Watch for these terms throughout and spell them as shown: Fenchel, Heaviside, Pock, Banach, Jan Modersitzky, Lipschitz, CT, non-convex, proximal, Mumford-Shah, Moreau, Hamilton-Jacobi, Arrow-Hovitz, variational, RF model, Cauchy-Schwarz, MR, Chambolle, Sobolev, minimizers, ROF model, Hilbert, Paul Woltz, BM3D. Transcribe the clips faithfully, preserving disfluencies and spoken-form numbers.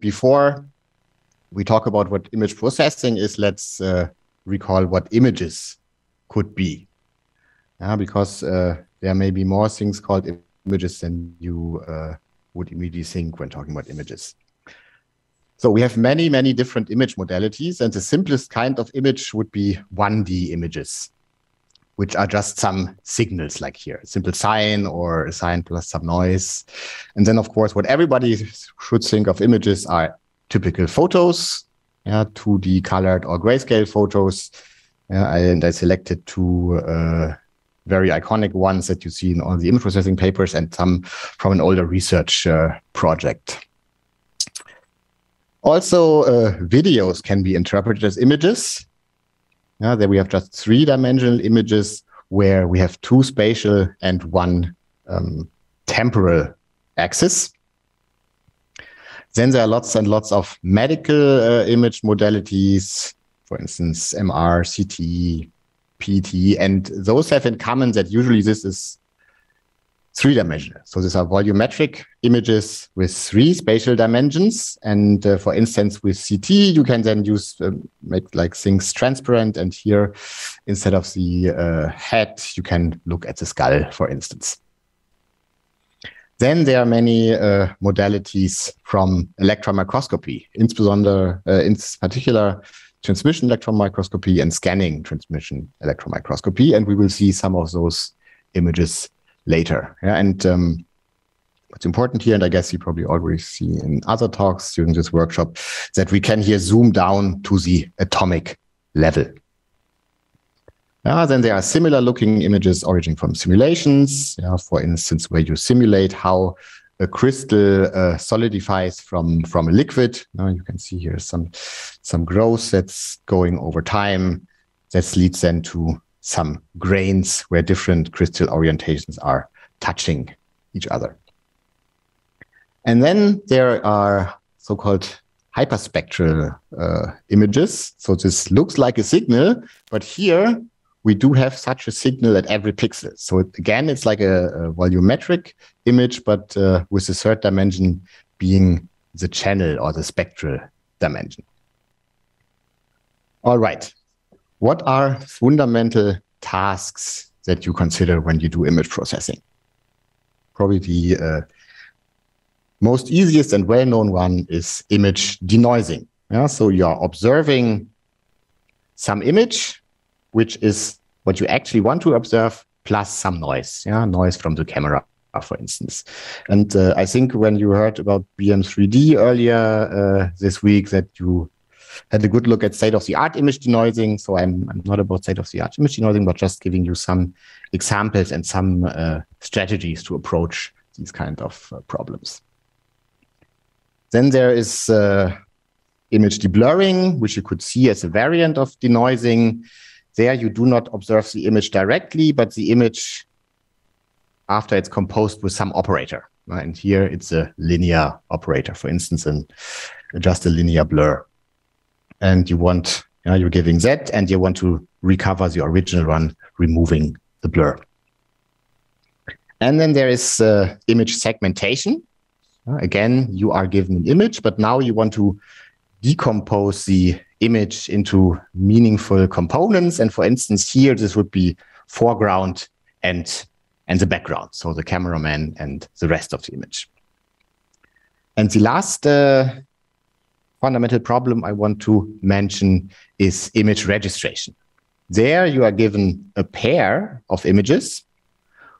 before we talk about what image processing is, let's uh, recall what images could be. Yeah, because uh, there may be more things called images than you uh, would immediately think when talking about images. So we have many, many different image modalities, and the simplest kind of image would be one D images, which are just some signals like here, a simple sign or a sign plus some noise. And then, of course, what everybody should think of images are typical photos, yeah, two D colored or grayscale photos. Yeah, and I selected two uh, very iconic ones that you see in all the image processing papers and some from an older research uh, project. Also, uh, videos can be interpreted as images. Yeah, there we have just three-dimensional images where we have two spatial and one um, temporal axis. Then there are lots and lots of medical uh, image modalities, for instance, M R, C T, P T, and those have in common that usually this is three-dimensional. So these are volumetric images with three spatial dimensions. And uh, for instance, with C T, you can then use uh, make like things transparent. And here, instead of the uh, head, you can look at the skull, for instance. Then there are many uh, modalities from electron microscopy, in particular, uh, in particular transmission electron microscopy and scanning transmission electron microscopy. And we will see some of those images later. Yeah, and um, what's important here, and I guess you probably already see in other talks during this workshop, that we can here zoom down to the atomic level. Yeah, then there are similar looking images originating from simulations, yeah, for instance, where you simulate how a crystal uh, solidifies from, from a liquid. Now you can see here some, some growth that's going over time. That leads then to some grains where different crystal orientations are touching each other. And then there are so-called hyperspectral uh, images. So this looks like a signal, but here we do have such a signal at every pixel. So it, again, it's like a, a volumetric image, but uh, with the third dimension being the channel or the spectral dimension. All right. What are fundamental tasks that you consider when you do image processing? Probably the uh, most easiest and well-known one is image denoising. Yeah? So you are observing some image, which is what you actually want to observe, plus some noise, yeah? Noise from the camera, for instance. And uh, I think when you heard about B M three D earlier uh, this week, that you had a good look at state-of-the-art image denoising. So I'm, I'm not about state-of-the-art image denoising, but just giving you some examples and some uh, strategies to approach these kind of uh, problems. Then there is uh, image deblurring, which you could see as a variant of denoising. There you do not observe the image directly, but the image after it's composed with some operator. Right? And here it's a linear operator, for instance, and just a linear blur. And you want, you know, you're giving Z, and you want to recover the original one, removing the blur. And then there is uh, image segmentation. Again, you are given an image, but now you want to decompose the image into meaningful components. And for instance, here, this would be foreground and, and the background, so the cameraman and the rest of the image. And the last uh, fundamental problem I want to mention is image registration. There you are given a pair of images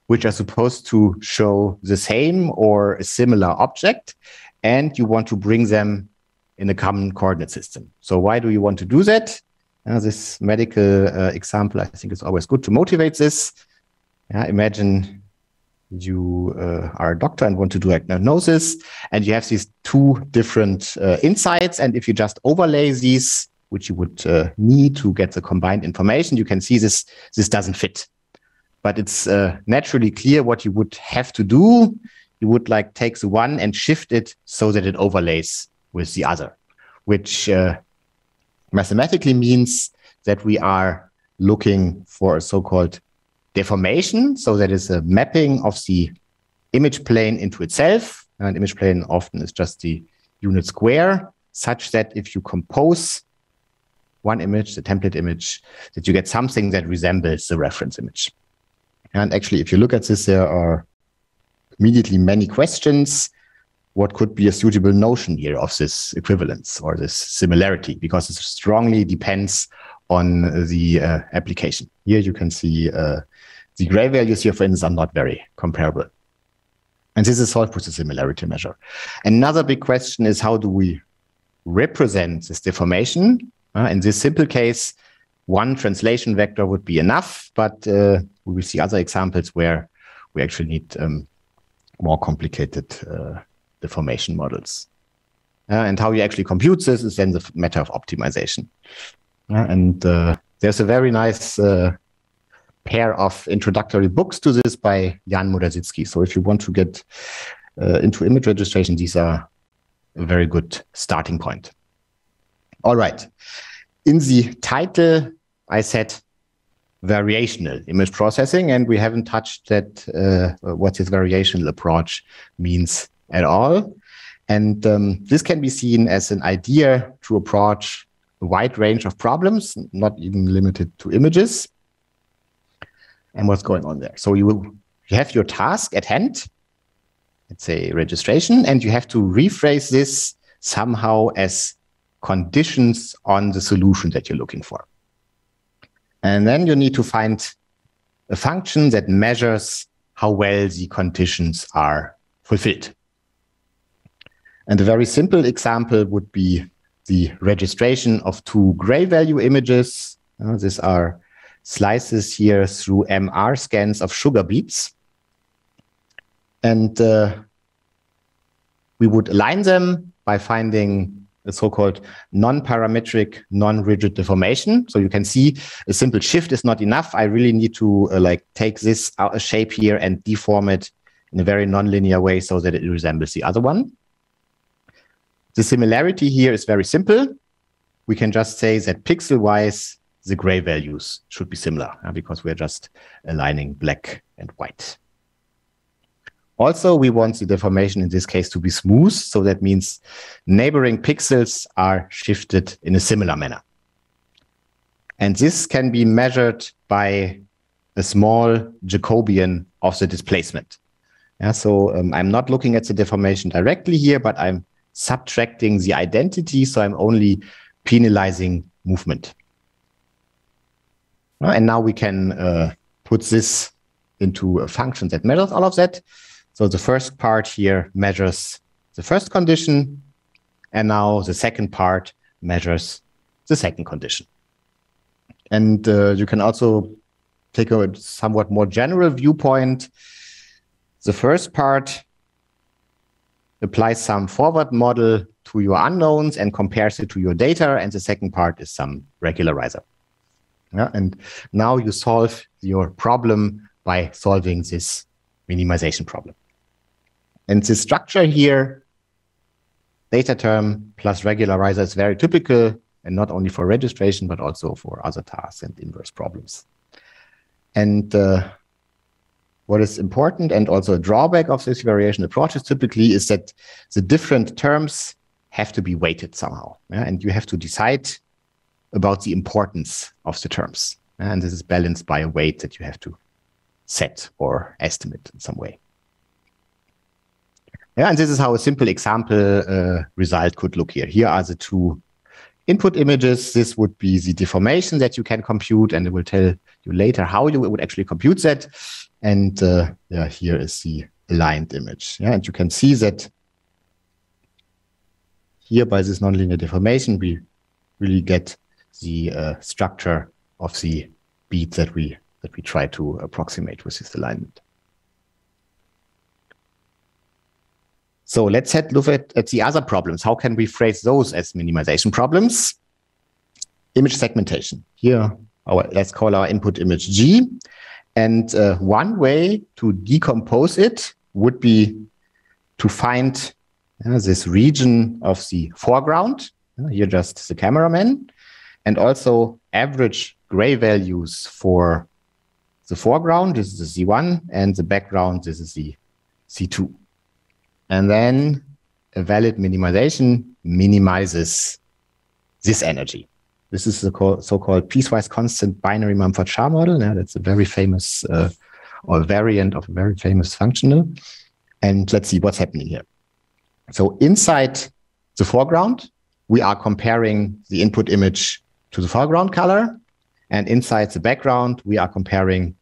which are supposed to show the same or a similar object, and you want to bring them in a common coordinate system. So why do you want to do that? Uh, this medical uh, example, I think it's always good to motivate this. Yeah, imagine you uh, are a doctor and want to do a diagnosis, and you have these two different uh, insights. And if you just overlay these, which you would uh, need to get the combined information, you can see this, this doesn't fit. But it's uh, naturally clear what you would have to do. You would like take the one and shift it so that it overlays with the other, which uh, mathematically means that we are looking for a so-called deformation, so that is a mapping of the image plane into itself. An image plane often is just the unit square, such that if you compose one image, the template image, that you get something that resembles the reference image. And actually, if you look at this, there are immediately many questions. What could be a suitable notion here of this equivalence or this similarity? Because it strongly depends on the uh, application. Here you can see uh, the gray values here, for instance, are not very comparable. And this is solved with a similarity measure. Another big question is, how do we represent this deformation? Uh, in this simple case, one translation vector would be enough, but uh, we will see other examples where we actually need um, more complicated uh, deformation models. Uh, and how you actually compute this is then the matter of optimization. Uh, and uh, there's a very nice uh, pair of introductory books to this by Jan Modersitzky. So if you want to get uh, into image registration, these are a very good starting point. All right. In the title, I said variational image processing, and we haven't touched that uh, what this variational approach means at all. And um, this can be seen as an idea to approach a wide range of problems, not even limited to images. And what's going on there? So you will you have your task at hand, let's say registration, and you have to rephrase this somehow as conditions on the solution that you're looking for. And then you need to find a function that measures how well the conditions are fulfilled. And a very simple example would be the registration of two gray value images. Uh, these are slices here through M R scans of sugar beets. And uh, we would align them by finding a so-called non-parametric, non-rigid deformation. So you can see a simple shift is not enough. I really need to uh, like take this out shape here and deform it in a very non-linear way so that it resembles the other one. The similarity here is very simple. We can just say that pixel-wise, the gray values should be similar uh, because we're just aligning black and white. Also, we want the deformation in this case to be smooth. So that means neighboring pixels are shifted in a similar manner. And this can be measured by a small Jacobian of the displacement. Yeah, so um, I'm not looking at the deformation directly here, but I'm subtracting the identity, so I'm only penalizing movement. And now we can uh, put this into a function that measures all of that. So the first part here measures the first condition, and now the second part measures the second condition. And uh, you can also take a somewhat more general viewpoint. The first part apply some forward model to your unknowns and compares it to your data. And the second part is some regularizer. Yeah, and now you solve your problem by solving this minimization problem. And this structure here, data term plus regularizer, is very typical, and not only for registration, but also for other tasks and inverse problems. And uh, what is important, and also a drawback of this variation approaches typically, is that the different terms have to be weighted somehow. Yeah? And you have to decide about the importance of the terms. And this is balanced by a weight that you have to set or estimate in some way. Yeah, and this is how a simple example uh, result could look here. Here are the two input images. This would be the deformation that you can compute, and it will tell you later how you would actually compute that. And uh, yeah, here is the aligned image. Yeah, and you can see that here by this nonlinear deformation, we really get the uh, structure of the beat that we that we try to approximate with this alignment. So let's have a look at, at the other problems. How can we phrase those as minimization problems? Image segmentation. Here, our, let's call our input image G. And uh, one way to decompose it would be to find uh, this region of the foreground, uh, here just the cameraman, and also average gray values for the foreground, this is the Z one, and the background, this is the C two. And then a valid minimization minimizes this energy. This is the so-called piecewise constant binary Mumford-Shah model. Now, that's a very famous uh, or variant of a very famous functional. And let's see what's happening here. So inside the foreground, we are comparing the input image to the foreground color. And inside the background, we are comparing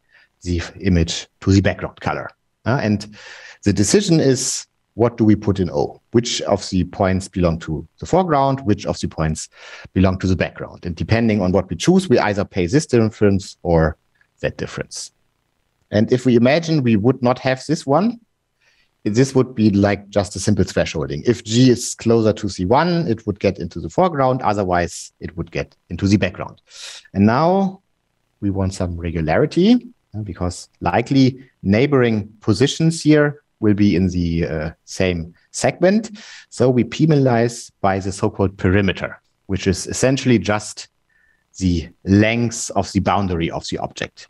the image to the background color. Uh, and the decision is, what do we put in O? Which of the points belong to the foreground? Which of the points belong to the background? And depending on what we choose, we either pay this difference or that difference. And if we imagine we would not have this one, this would be like just a simple thresholding. If G is closer to C one, it would get into the foreground. Otherwise, it would get into the background. And now we want some regularity, because likely neighboring positions here will be in the uh, same segment. So we penalize by the so-called perimeter, which is essentially just the length of the boundary of the object.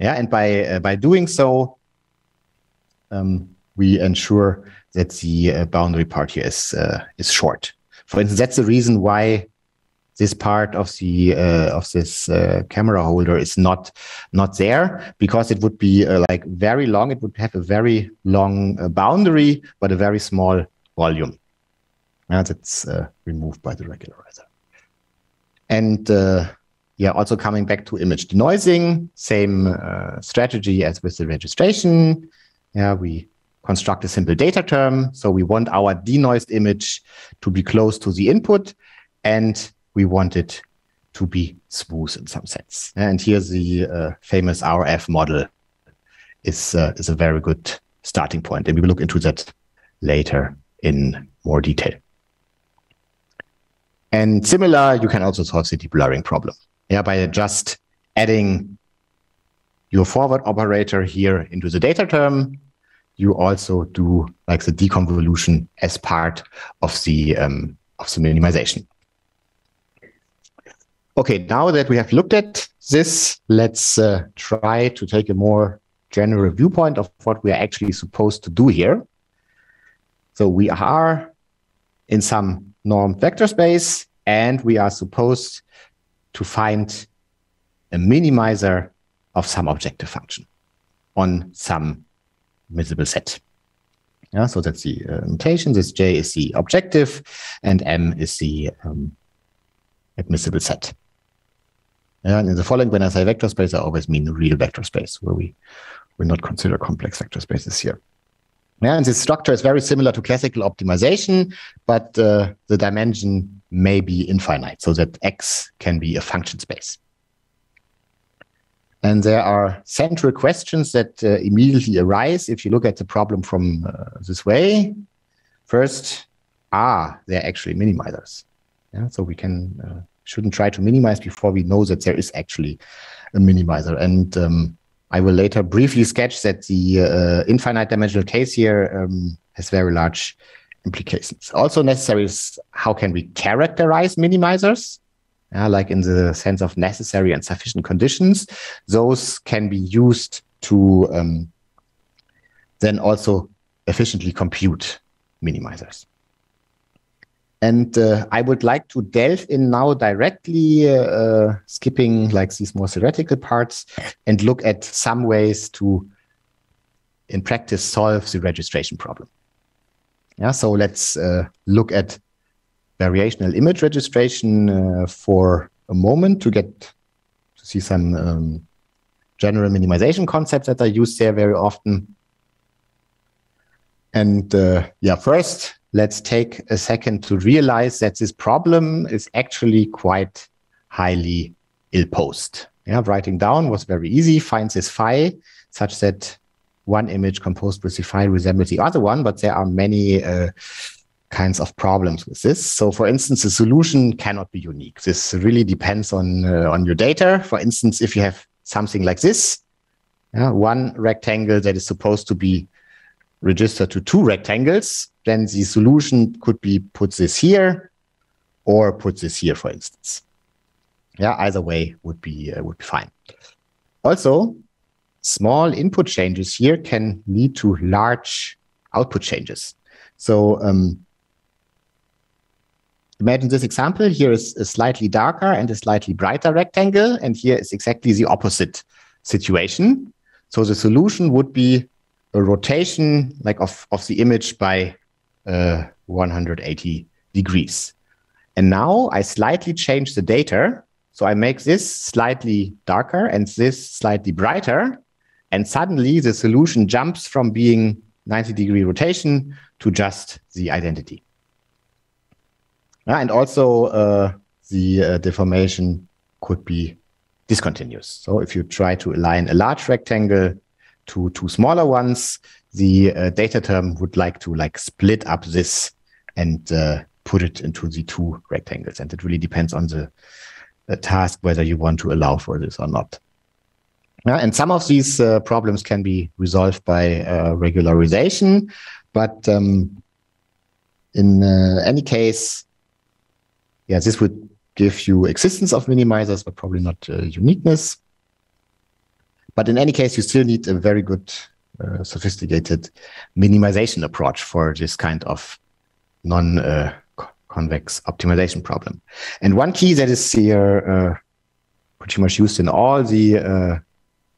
Yeah, and by, uh, by doing so, um, we ensure that the uh, boundary part here is, uh, is short. For instance, that's the reason why this part of the uh, of this uh, camera holder is not not there, because it would be uh, like very long. It would have a very long uh, boundary, but a very small volume. Now that's uh, removed by the regularizer. And uh, yeah, also coming back to image denoising, same uh, strategy as with the registration. Yeah, we construct a simple data term, so we want our denoised image to be close to the input, and we want it to be smooth in some sense. And here the uh, famous R F model is, uh, is a very good starting point. And we will look into that later in more detail. And similar, you can also solve the deblurring problem. Yeah, by just adding your forward operator here into the data term, you also do like the deconvolution as part of the, um, of the minimization. Okay, now that we have looked at this, let's uh, try to take a more general viewpoint of what we are actually supposed to do here. So we are in some normed vector space, and we are supposed to find a minimizer of some objective function on some visible set. Yeah, so that's the uh, notation. This J is the objective, and M is the um, admissible set. And in the following, when I say vector space, I always mean the real vector space, where we will not consider complex vector spaces here. Yeah, and this structure is very similar to classical optimization, but uh, the dimension may be infinite, so that X can be a function space. And there are central questions that uh, immediately arise if you look at the problem from uh, this way. First, are there actually minimizers? Yeah, so we can uh, shouldn't try to minimize before we know that there is actually a minimizer. And um, I will later briefly sketch that the uh, infinite dimensional case here um, has very large implications. Also necessary is how can we characterize minimizers, uh, like in the sense of necessary and sufficient conditions. Those can be used to um, then also efficiently compute minimizers. And uh, I would like to delve in now directly, uh, uh, skipping like these more theoretical parts, and look at some ways to, in practice, solve the registration problem. Yeah, so let's uh, look at variational image registration uh, for a moment to get to see some um, general minimization concepts that are used there very often. And uh, yeah, first, let's take a second to realize that this problem is actually quite highly ill-posed. Yeah, writing down was very easy. Find this phi such that one image composed with the phi resembles the other one, but there are many uh, kinds of problems with this. So, for instance, the solution cannot be unique. This really depends on, uh, on your data. For instance, if you have something like this, yeah, one rectangle that is supposed to be registered to two rectangles, then the solution could be put this here or put this here, for instance. Yeah, either way would be uh, would be fine. Also, small input changes here can lead to large output changes. So um, imagine this example. Here is a slightly darker and a slightly brighter rectangle, and here is exactly the opposite situation. So the solution would be a rotation like of, of the image by uh, one hundred eighty degrees. And now I slightly change the data. So I make this slightly darker and this slightly brighter. And suddenly the solution jumps from being ninety degree rotation to just the identity. And also uh, the uh, deformation could be discontinuous. So if you try to align a large rectangle to two smaller ones, the uh, data term would like to like split up this and uh, put it into the two rectangles. And it really depends on the, the task, whether you want to allow for this or not. Yeah, and some of these uh, problems can be resolved by uh, regularization, but um, in uh, any case, yeah, this would give you existence of minimizers, but probably not uh, uniqueness. But in any case, you still need a very good, uh, sophisticated minimization approach for this kind of non-convex uh, optimization problem. And one key that is here uh, pretty much used in all the uh,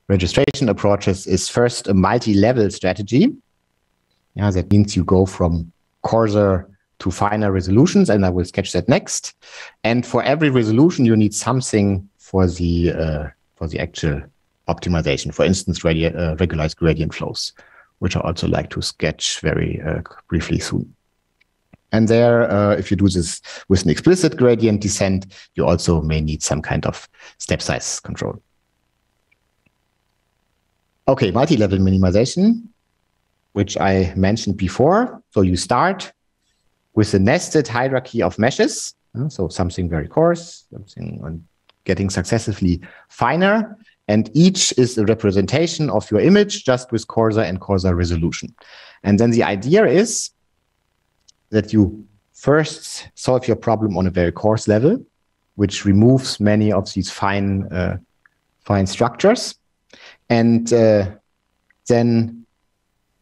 registration approaches is first a multi-level strategy. Yeah, that means you go from coarser to finer resolutions, and I will sketch that next. And for every resolution, you need something for the uh, for the actual optimization. For instance, radi uh, regularized gradient flows, which I also like to sketch very uh, briefly soon. And there, uh, if you do this with an explicit gradient descent, you also may need some kind of step size control. Okay, multi-level minimization, which I mentioned before. So you start with a nested hierarchy of meshes, so something very coarse, something on getting successively finer, and each is a representation of your image just with coarser and coarser resolution. And then the idea is that you first solve your problem on a very coarse level, which removes many of these fine, uh, fine structures, and uh, then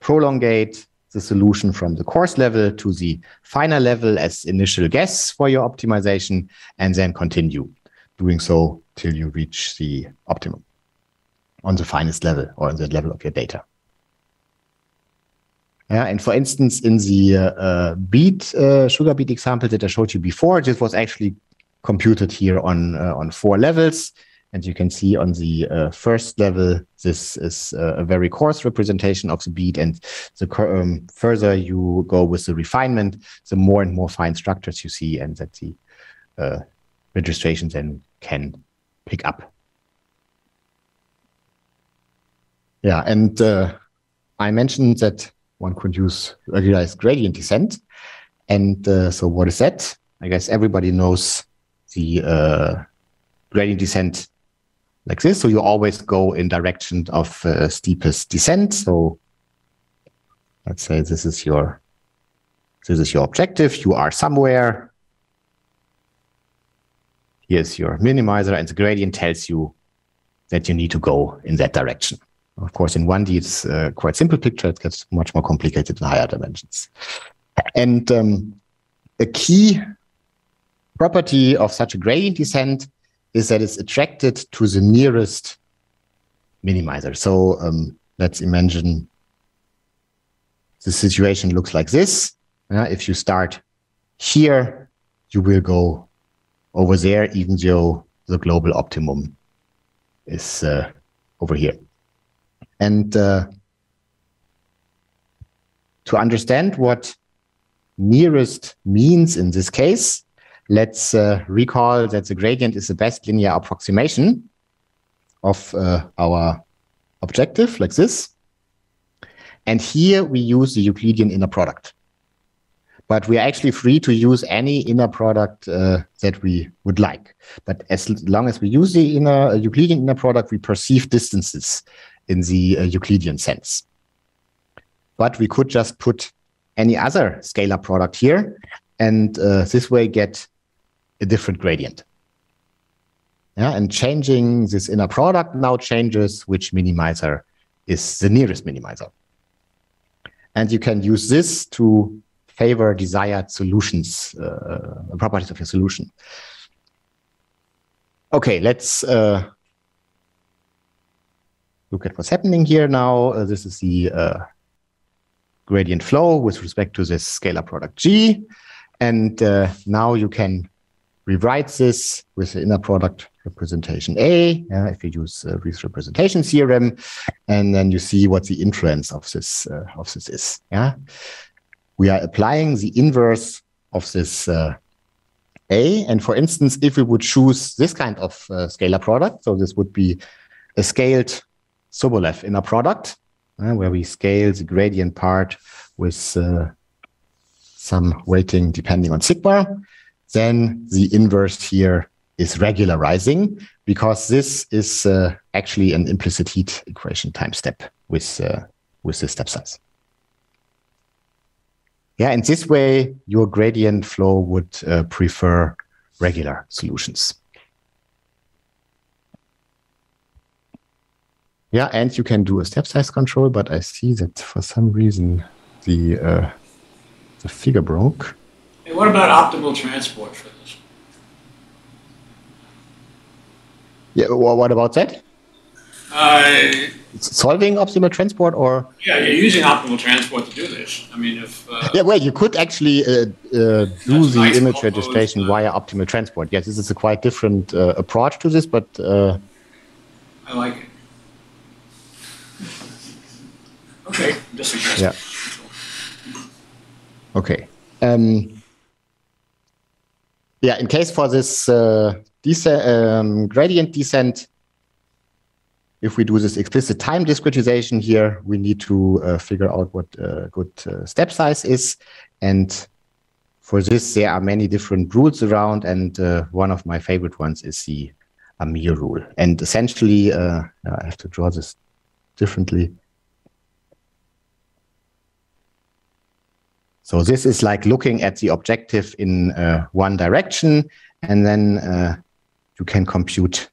prolongate the solution from the coarse level to the finer level as initial guess for your optimization, and then continue doing so till you reach the optimum on the finest level or on the level of your data. Yeah, and for instance, in the uh, bead, uh, sugar bead example that I showed you before, this was actually computed here on, uh, on four levels. And you can see on the uh, first level, this is uh, a very coarse representation of the bead. And the um, further you go with the refinement, the more and more fine structures you see, and that the uh, registration then can pick up. Yeah, and uh, I mentioned that one could use regularized gradient descent. And uh, so what is that? I guess everybody knows the uh, gradient descent like this. So you always go in direction of uh, steepest descent. So let's say this is your, this is your objective. You are somewhere. Here's your minimizer, and the gradient tells you that you need to go in that direction. Of course, in one D, it's a quite simple picture. It gets much more complicated in higher dimensions. And um, a key property of such a gradient descent is that it's attracted to the nearest minimizer. So um, let's imagine the situation looks like this. Uh, if you start here, you will go over there, even though the global optimum is uh, over here. And uh, to understand what nearest means in this case, let's uh, recall that the gradient is the best linear approximation of uh, our objective, like this. And here we use the Euclidean inner product. But we are actually free to use any inner product uh, that we would like. But as long as we use the inner uh, Euclidean inner product, we perceive distances in the uh, Euclidean sense. But we could just put any other scalar product here, and uh, this way get a different gradient. Yeah, and changing this inner product now changes which minimizer is the nearest minimizer. And you can use this to favor desired solutions, uh, properties of your solution. Okay, let's uh, look at what's happening here now. Uh, this is the uh, gradient flow with respect to this scalar product G. And uh, now you can rewrite this with the inner product representation A, uh, if you use uh, wreath representation theorem, and then you see what the inference of this uh, of this is. Yeah, we are applying the inverse of this uh, A, and for instance, if we would choose this kind of uh, scalar product, so this would be a scaled Sobolev inner product, uh, where we scale the gradient part with uh, some weighting depending on sigma, then the inverse here is regularizing, because this is uh, actually an implicit heat equation time step with uh, with the step size. Yeah, and this way your gradient flow would uh, prefer regular solutions. Yeah, and you can do a step size control, but I see that for some reason the uh, the figure broke. Hey, what about optimal transport for this? Yeah, well, what about that? Uh, Solving optimal transport, or? Yeah, you're using optimal transport to do this. I mean, if... Uh, yeah, well, you could actually uh, uh, do the nice image registration uh, via optimal transport. Yes, this is a quite different uh, approach to this, but... Uh, I like it. Okay, disagree. Yeah. Okay. Um, yeah, in case for this uh, desc um, gradient descent, if we do this explicit time discretization here, we need to uh, figure out what uh, good uh, step size is. And for this, there are many different rules around. And uh, one of my favorite ones is the Amir rule. And essentially, uh, I have to draw this differently. So this is like looking at the objective in uh, one direction, and then uh, you can compute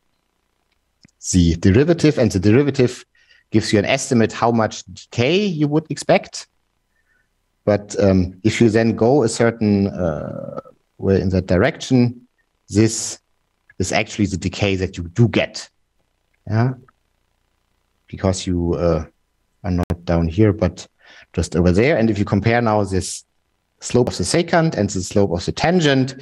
the derivative, and the derivative gives you an estimate how much decay you would expect. But um, if you then go a certain uh, way in that direction, this is actually the decay that you do get. Yeah, because you uh, are not down here, but just over there. And if you compare now this slope of the secant and the slope of the tangent,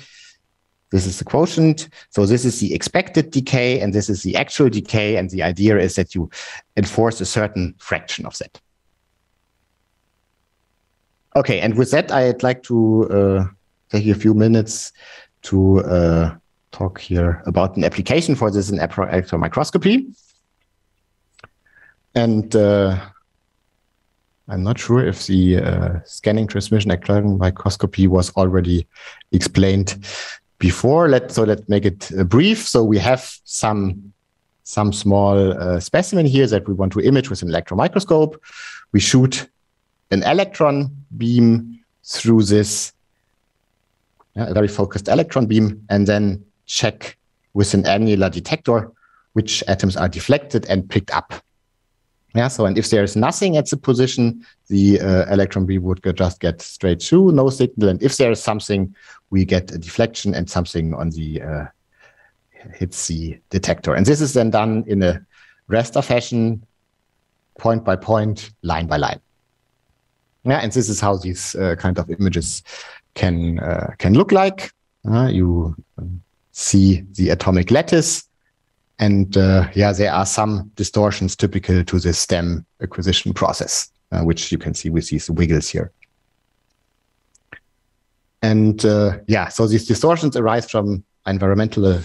this is the quotient. So this is the expected decay, and this is the actual decay. And the idea is that you enforce a certain fraction of that. Okay, and with that, I'd like to uh, take a few minutes to uh, talk here about an application for this in electron microscopy. And uh, I'm not sure if the uh, scanning transmission electron microscopy was already explained before. Let, so let's make it uh, brief. So we have some, some small uh, specimen here that we want to image with an electron microscope. We shoot an electron beam through this, yeah, a very focused electron beam, and then check with an annular detector which atoms are deflected and picked up. Yeah, so, and if there is nothing at the position, the uh, electron beam would go, just get straight through, no signal. And if there is something, we get a deflection and something on the uh, hits the detector. And this is then done in a raster fashion, point by point, line by line. Yeah, and this is how these uh, kind of images can uh, can look like. Uh, you see the atomic lattice. And uh, yeah, there are some distortions typical to this stem acquisition process, uh, which you can see with these wiggles here. And uh, yeah, so these distortions arise from environmental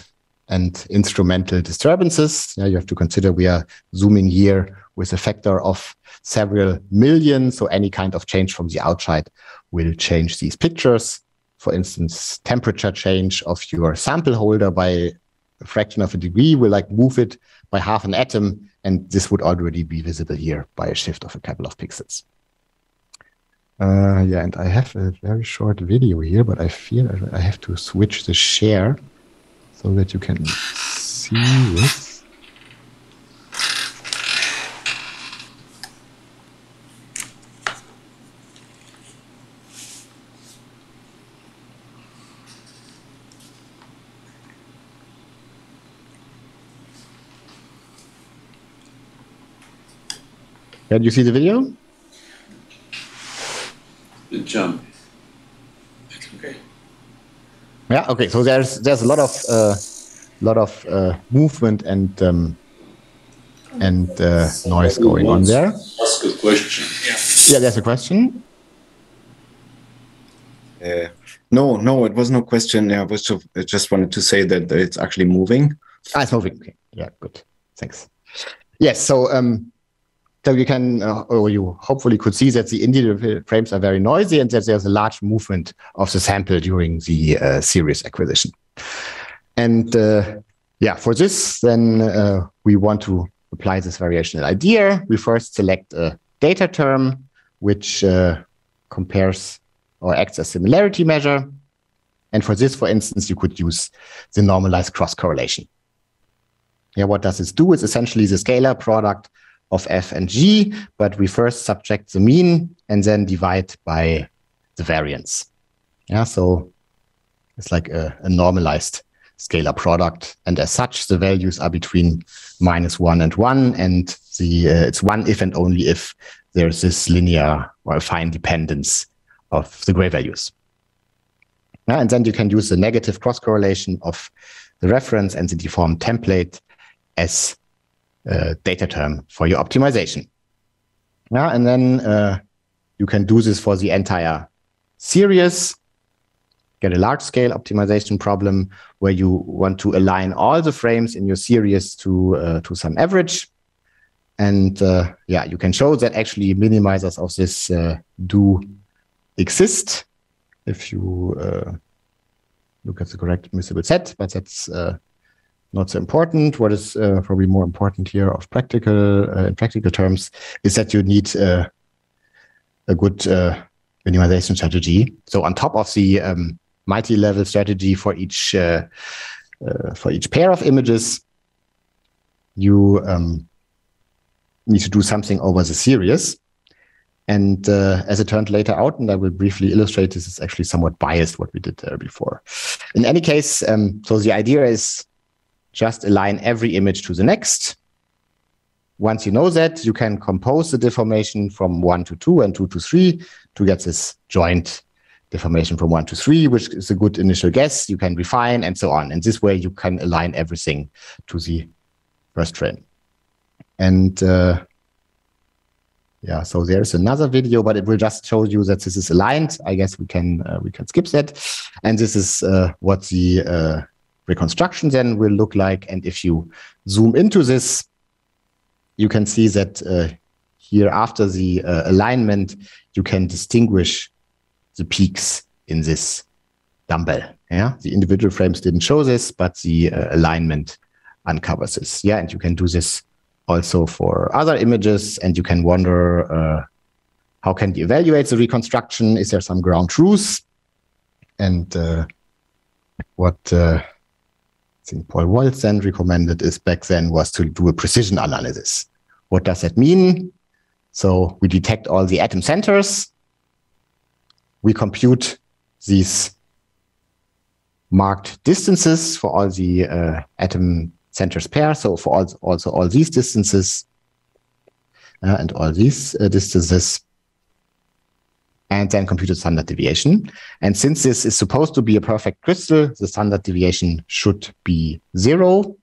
and instrumental disturbances. Yeah, you have to consider we are zooming here with a factor of several million. So any kind of change from the outside will change these pictures. For instance, temperature change of your sample holder by a fraction of a degree will like move it by half an atom, and this would already be visible here by a shift of a couple of pixels. Uh, yeah, and I have a very short video here, but I feel I have to switch the share so that you can see this. Yeah, do you see the video? The jump. That's okay. Yeah. Okay. So there's there's a lot of uh, lot of uh, movement and um, and uh, so noise going on there. Ask a question. Yeah. Yeah. There's a question. Uh, no, no, it was no question. I was just, I just wanted to say that it's actually moving. Ah, it's moving. Okay. Yeah. Good. Thanks. Yes. So. Um, So you can, uh, or you hopefully could see that the individual frames are very noisy and that there's a large movement of the sample during the uh, series acquisition. And uh, yeah, for this, then uh, we want to apply this variational idea. We first select a data term, which uh, compares or acts as similarity measure. And for this, for instance, you could use the normalized cross-correlation. Yeah, what does this do? It's essentially the scalar product of f and g, but we first subtract the mean and then divide by the variance. Yeah, so it's like a, a normalized scalar product, and as such, the values are between minus one and one, and the uh, it's one if and only if there's this linear or affine dependence of the gray values. Yeah, and then you can use the negative cross correlation of the reference and the deformed template as Uh, data term for your optimization. Yeah, and then uh, you can do this for the entire series, get a large scale optimization problem where you want to align all the frames in your series to, uh, to some average. And uh, yeah, you can show that actually minimizers of this uh, do exist if you uh, look at the correct miscible set, but that's uh, not so important. What is uh, probably more important here, of practical uh, in practical terms, is that you need uh, a good uh, minimization strategy. So on top of the um, multi-level strategy for each uh, uh, for each pair of images, you um, need to do something over the series. And uh, as it turned later out, and I will briefly illustrate, this is actually somewhat biased what we did there before. In any case, um, so the idea is, just align every image to the next. Once you know that, you can compose the deformation from one to two and two to three to get this joint deformation from one to three, which is a good initial guess. You can refine and so on. And this way you can align everything to the first frame. And uh, yeah, so there's another video, but it will just show you that this is aligned. I guess we can uh, we can skip that. And this is uh, what the uh, reconstruction then will look like. And if you zoom into this, you can see that uh, here after the uh, alignment, you can distinguish the peaks in this dumbbell. Yeah, the individual frames didn't show this, but the uh, alignment uncovers this. Yeah, and you can do this also for other images, and you can wonder uh, how can you evaluate the reconstruction? Is there some ground truth? And uh, what uh, I think Paul Woltz then recommended is back then was to do a precision analysis. What does that mean? So we detect all the atom centers. We compute these marked distances for all the uh, atom centers pair. So for all, also all these distances uh, and all these uh, distances. And then compute the standard deviation. And since this is supposed to be a perfect crystal, the standard deviation should be zero.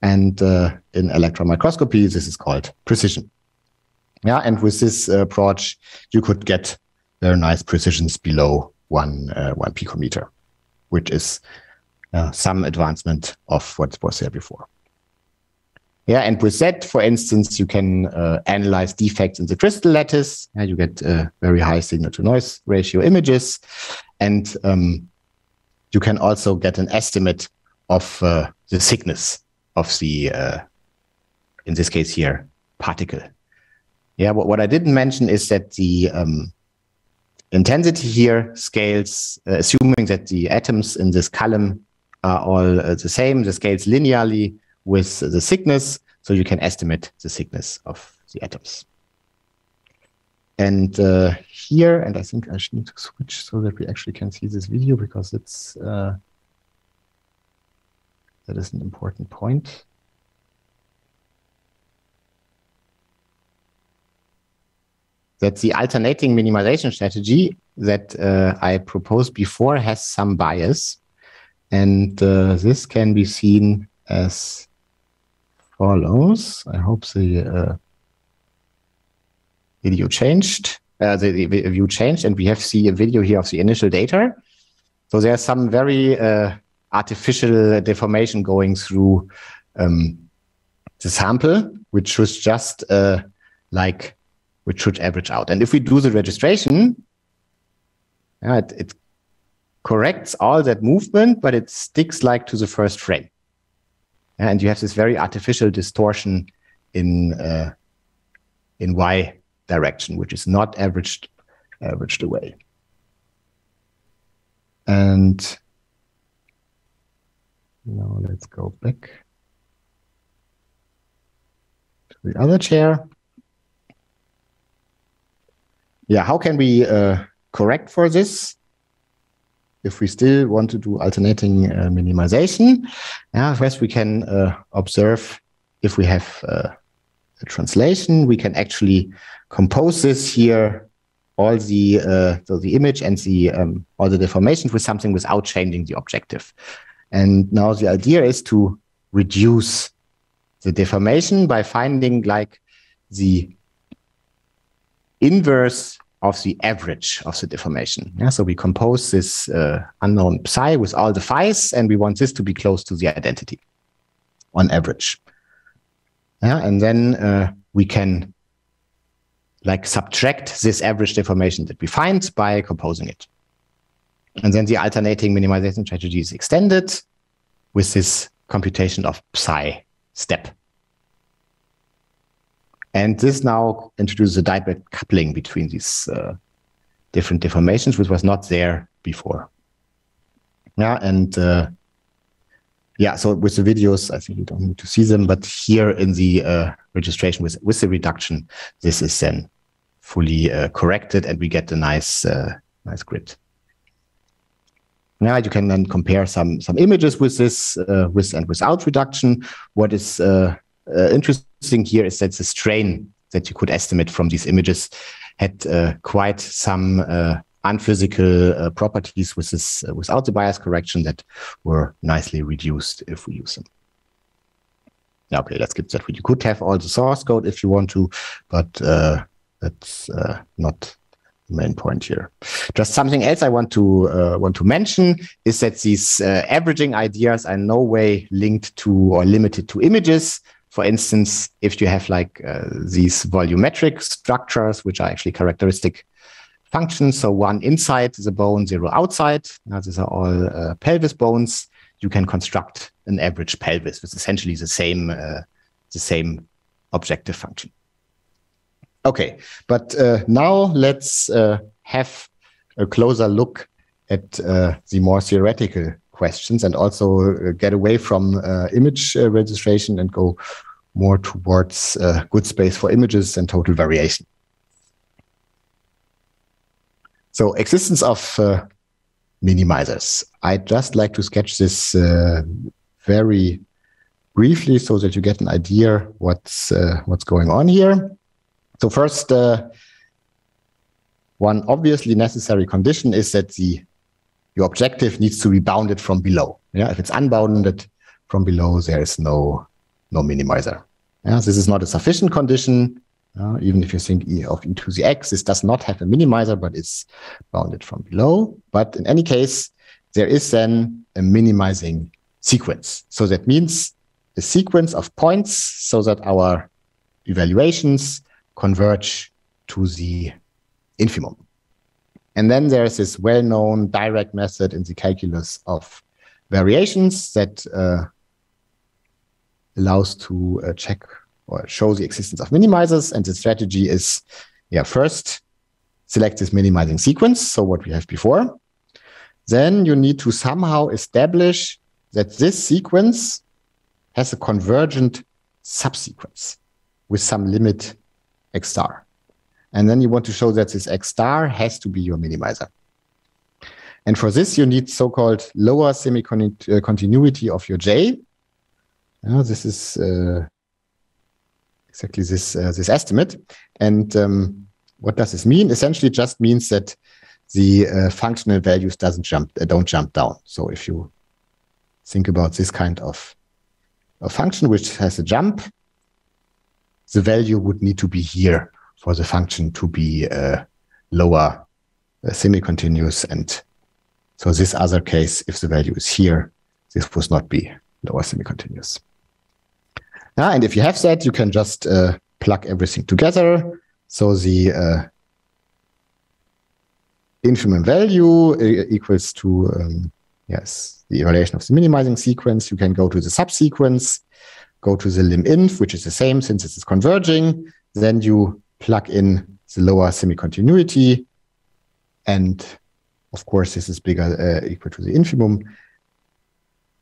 And uh, in electron microscopy, this is called precision. Yeah, and with this uh, approach, you could get very nice precisions below one uh, one picometer, which is uh, some advancement of what was there before. Yeah, and with that, for instance, you can uh, analyze defects in the crystal lattice. Yeah, you get uh, very high signal-to-noise ratio images. And um, you can also get an estimate of uh, the thickness of the, uh, in this case here, particle. Yeah, but what I didn't mention is that the um, intensity here scales, uh, assuming that the atoms in this column are all uh, the same, the scales linearly with the thickness, so you can estimate the thickness of the atoms. And uh, here, and I think I should need to switch so that we actually can see this video, because it's uh, that is an important point. that the alternating minimization strategy that uh, I proposed before has some bias. And uh, this can be seen as follows. I hope the uh, video changed. Uh, the, the view changed, and we have see a video here of the initial data. So there's some very uh, artificial deformation going through um, the sample, which was just uh, like, which should average out. And if we do the registration, uh, it, it corrects all that movement, but it sticks like to the first frame. And you have this very artificial distortion in, uh, in Y direction, which is not averaged averaged away. And now let's go back to the other chair. Yeah, how can we uh, correct for this if we still want to do alternating uh, minimization? Now, first we can uh, observe if we have uh, a translation. We can actually compose this here, all the uh, so the image and the um, all the deformations with something without changing the objective. And now the idea is to reduce the deformation by finding like the inverse of the average of the deformation. Yeah, so we compose this uh, unknown psi with all the phi's, and we want this to be close to the identity on average. Yeah, and then uh, we can like subtract this average deformation that we find by composing it. And then the alternating minimization strategy is extended with this computation of psi step. And this now introduces a direct coupling between these uh, different deformations, which was not there before. Yeah, and uh, yeah, so with the videos, I think you don't need to see them, but here in the uh, registration with, with the reduction, this is then fully uh, corrected, and we get a nice uh, nice grid. Now you can then compare some some images with this, uh, with and without reduction. What is uh, uh, interesting here is that the strain that you could estimate from these images had uh, quite some uh, unphysical uh, properties with this, uh, without the bias correction, that were nicely reduced if we use them. Okay, let's skip that. You could have all the source code if you want to, but uh, that's uh, not the main point here. Just something else I want to uh, want to mention is that these uh, averaging ideas are in no way linked to or limited to images. For instance, if you have like uh, these volumetric structures, which are actually characteristic functions, so one inside the bone, zero outside. Now these are all uh, pelvis bones. You can construct an average pelvis with essentially the same uh, the same objective function. Okay, but uh, now let's uh, have a closer look at uh, the more theoretical questions, and also get away from uh, image uh, registration and go more towards uh, good space for images and total variation. So, existence of uh, minimizers. I'd just like to sketch this uh, very briefly so that you get an idea what's uh, what's going on here. So first, uh, one obviously necessary condition is that the your objective needs to be bounded from below. Yeah, if it's unbounded from below, there is no no minimizer. Yeah, this is not a sufficient condition. Uh, even if you think e of e to the x, this does not have a minimizer, but it's bounded from below. But in any case, there is then a minimizing sequence. So that means a sequence of points so that our evaluations converge to the infimum. And then there's this well-known direct method in the calculus of variations that uh, allows to uh, check or show the existence of minimizers. And the strategy is, yeah, first select this minimizing sequence, so what we have before. Then you need to somehow establish that this sequence has a convergent subsequence with some limit x star. And then you want to show that this x star has to be your minimizer. And for this, you need so-called lower semi-continuity of your J. Now, this is... Uh, exactly this uh, this estimate, and um, What does this mean? Essentially, it just means that the uh, functional values doesn't jump, uh, don't jump down. So if you think about this kind of a function which has a jump, the value would need to be here for the function to be uh, lower, uh, semi-continuous. And so this other case, if the value is here, this would not be lower semi-continuous. Ah, and if you have that, you can just uh, plug everything together. So the uh, infimum value uh, equals to, um, yes, the evaluation of the minimizing sequence. You can go to the subsequence, go to the liminf, which is the same since it is converging. Then you plug in the lower semi-continuity. And of course, this is bigger uh, equal to the infimum.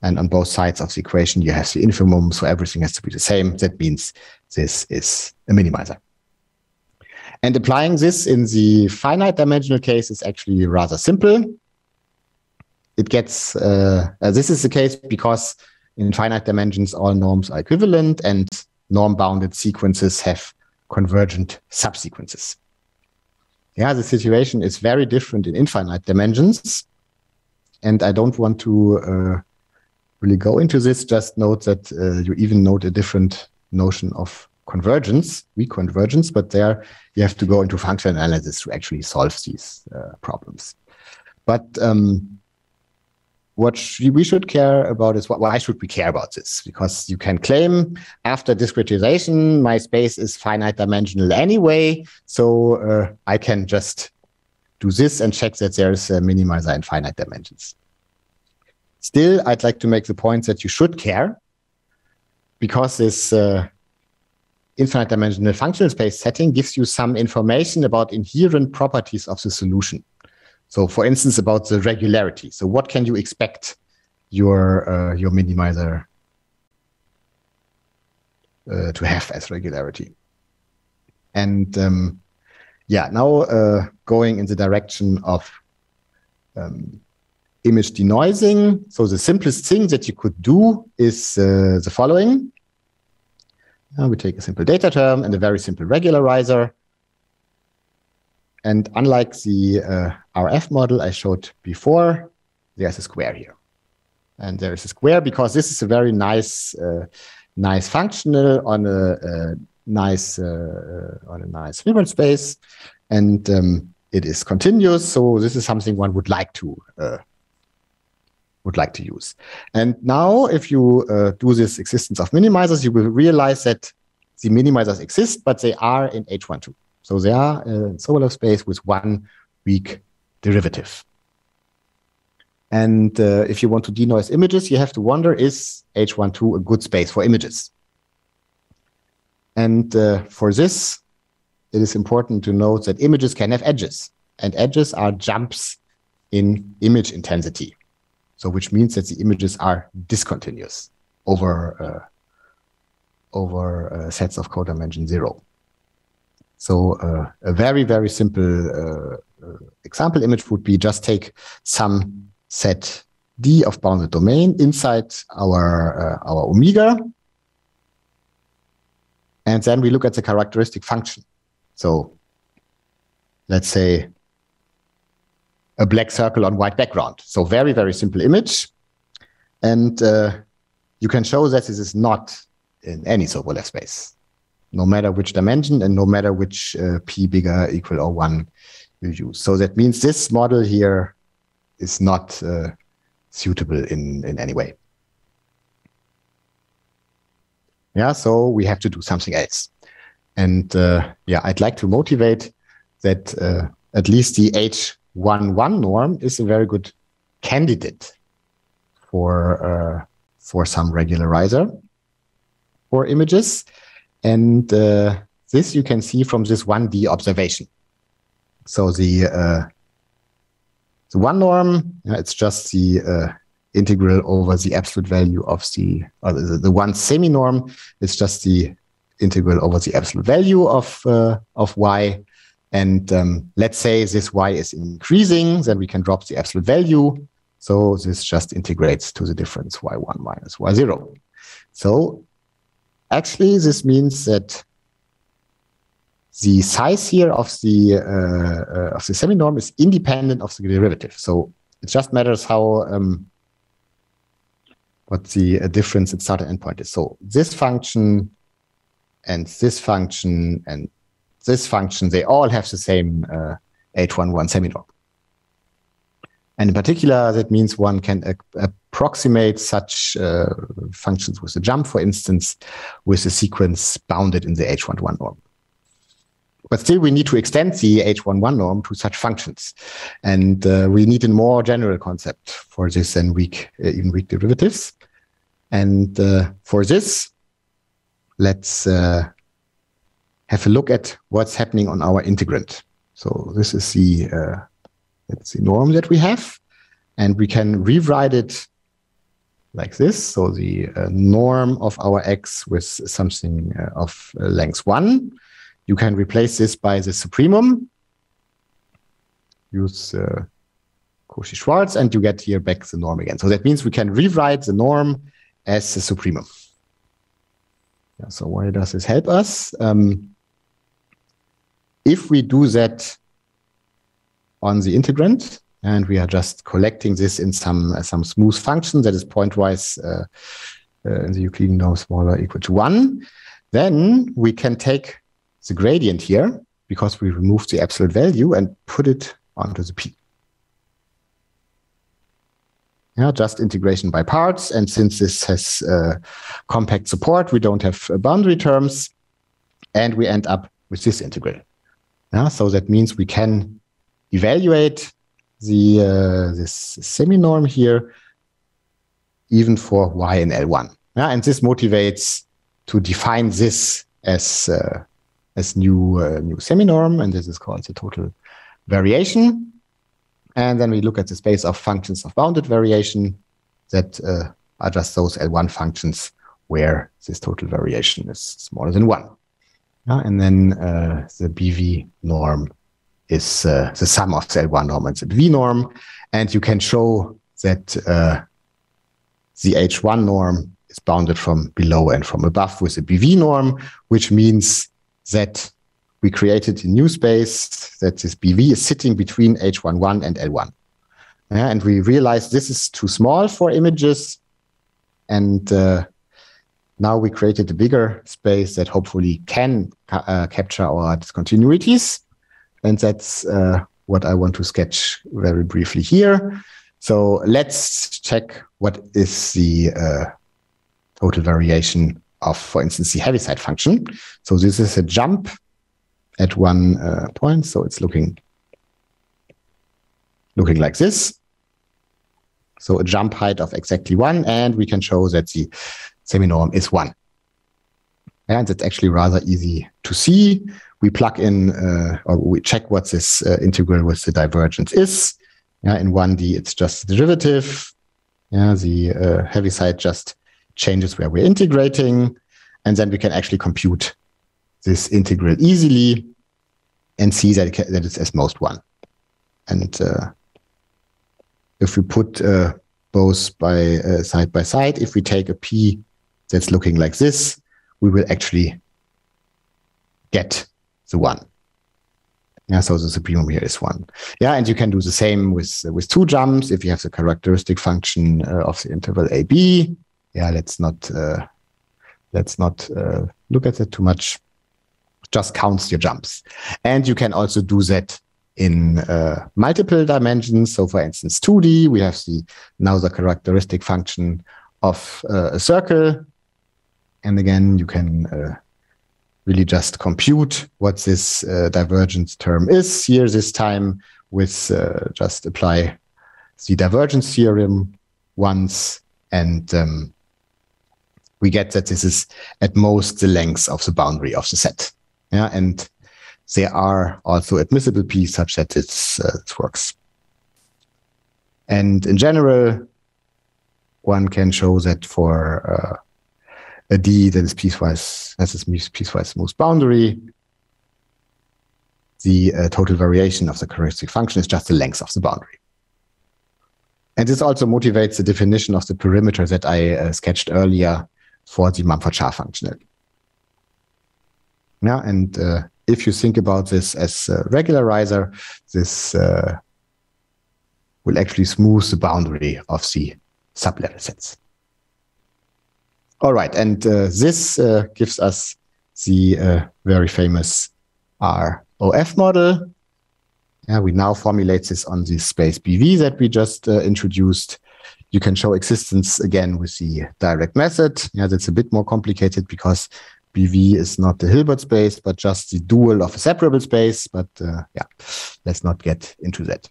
And on both sides of the equation, you have the infimum. So everything has to be the same. That means this is a minimizer. And applying this in the finite dimensional case is actually rather simple. It gets, uh, uh, this is the case because in finite dimensions, all norms are equivalent and norm-bounded sequences have convergent subsequences. Yeah, the situation is very different in infinite dimensions. And I don't want to uh, really go into this. Just note that uh, you even note a different notion of convergence, weak convergence, but there you have to go into functional analysis to actually solve these uh, problems. But um, what sh we should care about is, wh why should we care about this? Because you can claim after discretization, my space is finite dimensional anyway, so uh, I can just do this and check that there is a minimizer in finite dimensions. Still, I'd like to make the point that you should care because this uh, infinite dimensional functional space setting gives you some information about inherent properties of the solution. So for instance, about the regularity. So what can you expect your, uh, your minimizer uh, to have as regularity? And um, yeah, now uh, going in the direction of um, image denoising. So the simplest thing that you could do is uh, the following. Uh, we take a simple data term and a very simple regularizer. And unlike the uh, R F model I showed before, there's a square here. And there is a square because this is a very nice, uh, nice functional on a, a nice, uh, on a nice Hilbert space. And um, it is continuous. So this is something one would like to, uh, would like to use. And now if you uh, do this existence of minimizers, you will realize that the minimizers exist, but they are in H one two. So they are uh, in Sobolev space with one weak derivative. And uh, if you want to denoise images, you have to wonder, is H one two a good space for images? And uh, for this, it is important to note that images can have edges. And edges are jumps in image intensity. So which means that the images are discontinuous over, uh, over uh, sets of codimension zero. So uh, a very, very simple uh, example image would be just take some set D of bounded domain inside our, uh, our omega. And then we look at the characteristic function. So let's say a black circle on white background. So very, very simple image. And uh, you can show that this is not in any Sobolev space. No matter which dimension and no matter which uh, p bigger equal or one you use. So that means this model here is not uh, suitable in, in any way. Yeah, so we have to do something else. And uh, yeah, I'd like to motivate that uh, at least the H one one norm is a very good candidate for, uh, for some regularizer for images. And uh, this you can see from this one D observation. So the, uh, the one norm, it's just the uh, integral over the absolute value of the, or the, the one semi-norm, it's just the integral over the absolute value of, uh, of y. And um, let's say this y is increasing, then we can drop the absolute value. So this just integrates to the difference y one minus y zero. So actually, this means that the size here of the uh, uh, of the semi-norm is independent of the derivative. So it just matters how um, what the uh, difference at start and endpoint is. So this function and this function and this function, they all have the same uh, eight one one semi-norm. And in particular, that means one can ap approximate such uh, functions with a jump, for instance, with a sequence bounded in the H one one norm. But still, we need to extend the H one one norm to such functions. And uh, we need a more general concept for this than weak, uh, even weak derivatives. And uh, for this, let's uh, have a look at what's happening on our integrand. So this is the... Uh, It's the norm that we have, and we can rewrite it like this. So the uh, norm of our x with something uh, of uh, length one. You can replace this by the supremum. Use uh, Cauchy-Schwarz, and you get here back the norm again. So that means we can rewrite the norm as the supremum. Yeah, so why does this help us? Um, if we do that on the integrand, and we are just collecting this in some uh, some smooth function that is pointwise uh, uh, in the Euclidean norm smaller or equal to one, then we can take the gradient here because we remove the absolute value and put it onto the P. Yeah, just integration by parts, and since this has uh, compact support, we don't have uh, boundary terms, and we end up with this integral. Yeah, so that means we can evaluate the uh, this semi-norm here, even for y and L one. Yeah, and this motivates to define this as uh, as new uh, new semi-norm, and this is called the total variation. And then we look at the space of functions of bounded variation that uh, are just those L one functions where this total variation is smaller than one. Yeah, and then uh, the B V norm is uh, the sum of the L one norm and the V norm, and you can show that uh, the H one norm is bounded from below and from above with the B V norm, which means that we created a new space, that this B V is sitting between H one one and L one. Yeah, and we realize this is too small for images, and uh, now we created a bigger space that hopefully can ca uh, capture our discontinuities. And that's uh, what I want to sketch very briefly here. So let's check what is the uh, total variation of, for instance, the Heaviside function. So this is a jump at one uh, point. So it's looking, looking like this. So a jump height of exactly one, and we can show that the semi-norm is one. And it's actually rather easy to see. We plug in, uh, or we check what this uh, integral with the divergence is. Yeah, in one D, it's just the derivative. Yeah, the uh, Heaviside just changes where we're integrating. And then we can actually compute this integral easily and see that, it can, that it's at most one. And uh, if we put uh, both by uh, side by side, if we take a P that's looking like this, we will actually get the one. Yeah, so the supremum here is one. Yeah, and you can do the same with uh, with two jumps if you have the characteristic function uh, of the interval A B. Yeah, let's not uh, let's not uh, look at that too much. Just counts your jumps, and you can also do that in uh, multiple dimensions. So, for instance, two D, we have the now the characteristic function of uh, a circle. And again, you can uh, really just compute what this uh, divergence term is here this time with uh, just apply the divergence theorem once. And um, we get that this is at most the length of the boundary of the set. Yeah, and there are also admissible P such that it's, uh, it works. And in general, one can show that for... Uh, a D that is piecewise, has this piecewise smooth boundary. The uh, total variation of the characteristic function is just the length of the boundary. And this also motivates the definition of the perimeter that I uh, sketched earlier for the Mumford-Shah functional. Yeah, and uh, if you think about this as a regularizer, this uh, will actually smooth the boundary of the sublevel sets. All right, and uh, this uh, gives us the uh, very famous R O F model. Yeah, we now formulate this on the space B V that we just uh, introduced. You can show existence again with the direct method. Yeah, that's a bit more complicated because B V is not the Hilbert space, but just the dual of a separable space. But uh, yeah, let's not get into that.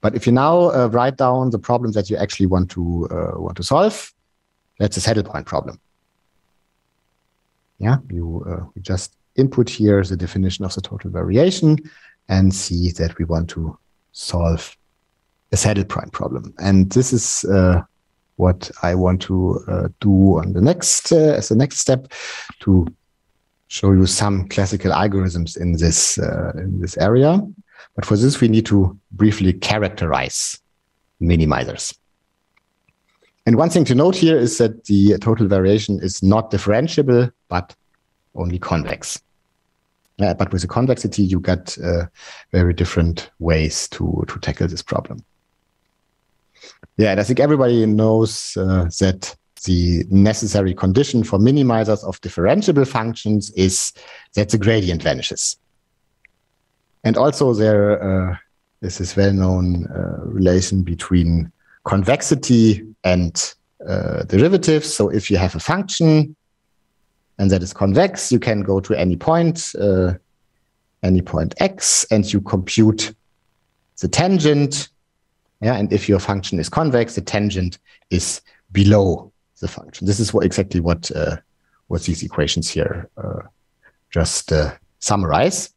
But if you now uh, write down the problem that you actually want to uh, want to solve, that's a saddle point problem. Yeah, you uh, we just input here the definition of the total variation and see that we want to solve a saddle point problem. And this is uh, what I want to uh, do on the next uh, as the next step, to show you some classical algorithms in this uh, in this area. But for this, we need to briefly characterize minimizers. And one thing to note here is that the total variation is not differentiable, but only convex. Uh, but with the convexity, you get uh, very different ways to, to tackle this problem. Yeah, and I think everybody knows uh, that the necessary condition for minimizers of differentiable functions is that the gradient vanishes. And also there uh, is this well-known uh, relation between convexity and uh, derivatives. So if you have a function and that is convex, you can go to any point, uh, any point x, and you compute the tangent. Yeah, and if your function is convex, the tangent is below the function. This is what exactly what uh, what these equations here uh, just uh, summarize.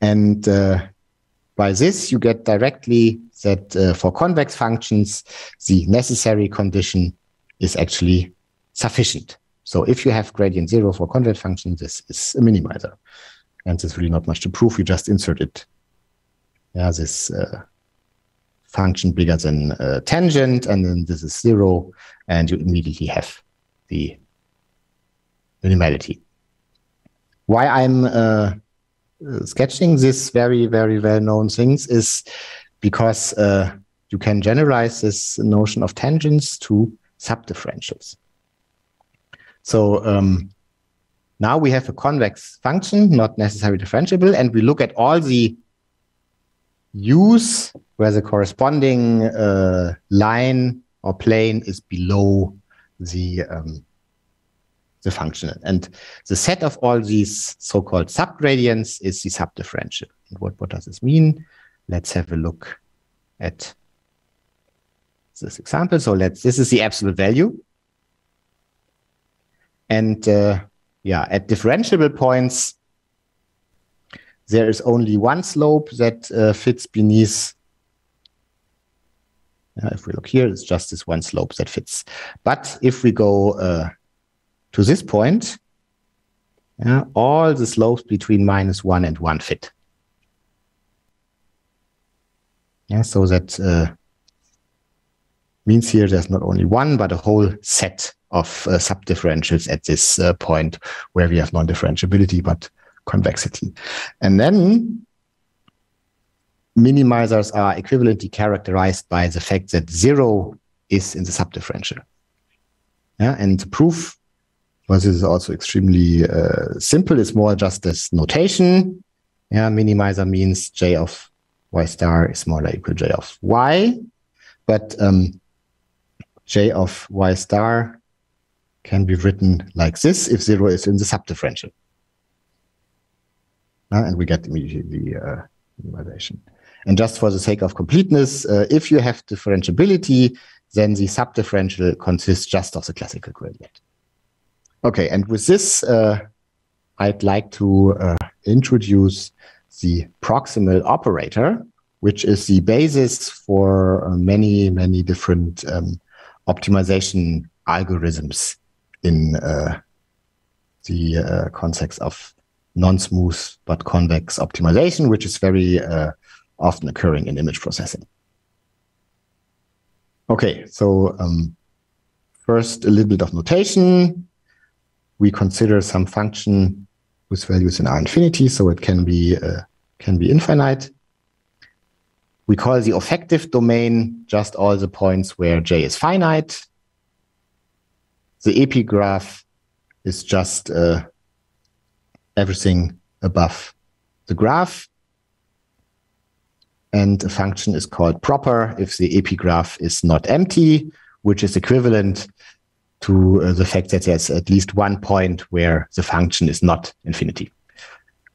And uh, by this, you get directly that uh, for convex functions, the necessary condition is actually sufficient. So if you have gradient zero for convex functions, this is a minimizer. And there's really not much to prove. You just insert it. Yeah, this uh, function bigger than uh, tangent, and then this is zero, and you immediately have the minimality. Why I'm uh, sketching this very, very well-known things is because uh, you can generalize this notion of tangents to subdifferentials. So um, now we have a convex function, not necessarily differentiable, and we look at all the u's where the corresponding uh, line or plane is below the um, the function. And the set of all these so-called subgradients is the subdifferential. And what, what does this mean? Let's have a look at this example. So let's, this is the absolute value. And uh, yeah, at differentiable points, there is only one slope that uh, fits beneath. Uh, if we look here, it's just this one slope that fits. But if we go uh, to this point, yeah, all the slopes between minus one and one fit. Yeah, so that uh, means here there's not only one, but a whole set of uh, subdifferentials at this uh, point where we have non-differentiability but convexity. And then minimizers are equivalently characterized by the fact that zero is in the subdifferential. Yeah, and the proof, well, this is also extremely uh, simple. It's more just this notation. Yeah, minimizer means j of y star is smaller or equal to j of y. But um, j of y star can be written like this if zero is in the subdifferential. Uh, and we get immediately uh, minimization. And just for the sake of completeness, uh, if you have differentiability, then the subdifferential consists just of the classical gradient. Okay, and with this, uh, I'd like to uh, introduce the proximal operator, which is the basis for uh, many, many different um, optimization algorithms in uh, the uh, context of non-smooth but convex optimization, which is very uh, often occurring in image processing. Okay, so um, first a little bit of notation. We consider some function whose values in R infinity, so it can be uh, can be infinite. We call the affective domain just all the points where J is finite. The epigraph is just uh, everything above the graph. And a function is called proper if the epigraph is not empty, which is equivalent to uh, the fact that there's at least one point where the function is not infinity.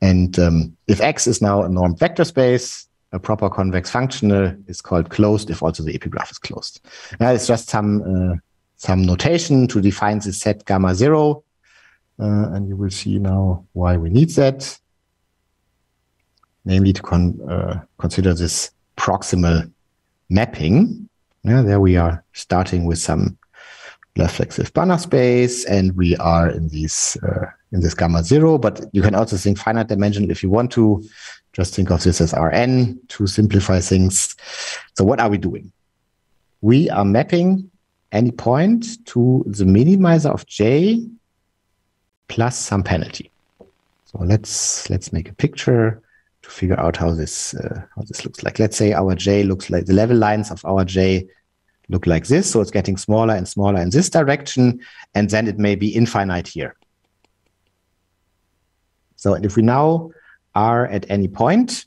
And um, if X is now a normed vector space, a proper convex functional is called closed if also the epigraph is closed. Now it's just some uh, some notation to define the set gamma zero. Uh, and you will see now why we need that. Namely to con uh, consider this proximal mapping. Yeah, there we are starting with some reflexive Banach space, and we are in these uh, in this gamma zero. But you can also think finite dimensional if you want to. Just think of this as R n to simplify things. So what are we doing? We are mapping any point to the minimizer of J plus some penalty. So let's let's make a picture to figure out how this uh, how this looks like. Let's say our J looks like the level lines of our J look like this. So it's getting smaller and smaller in this direction, and then it may be infinite here. So if we now are at any point,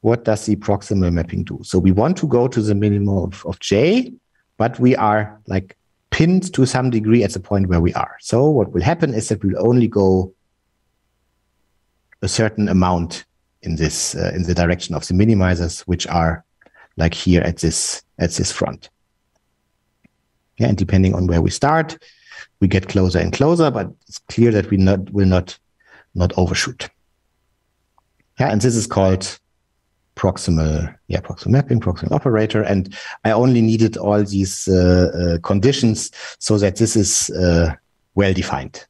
what does the proximal mapping do? So we want to go to the minimum of, of J, but we are like pinned to some degree at the point where we are. So what will happen is that we'll only go a certain amount in this uh, in the direction of the minimizers, which are like here at this at this front. Yeah, and depending on where we start, we get closer and closer, but it's clear that we not will not not overshoot. Yeah, and this is called proximal, yeah, proximal mapping, proximal operator. And I only needed all these uh, uh, conditions so that this is uh, well defined.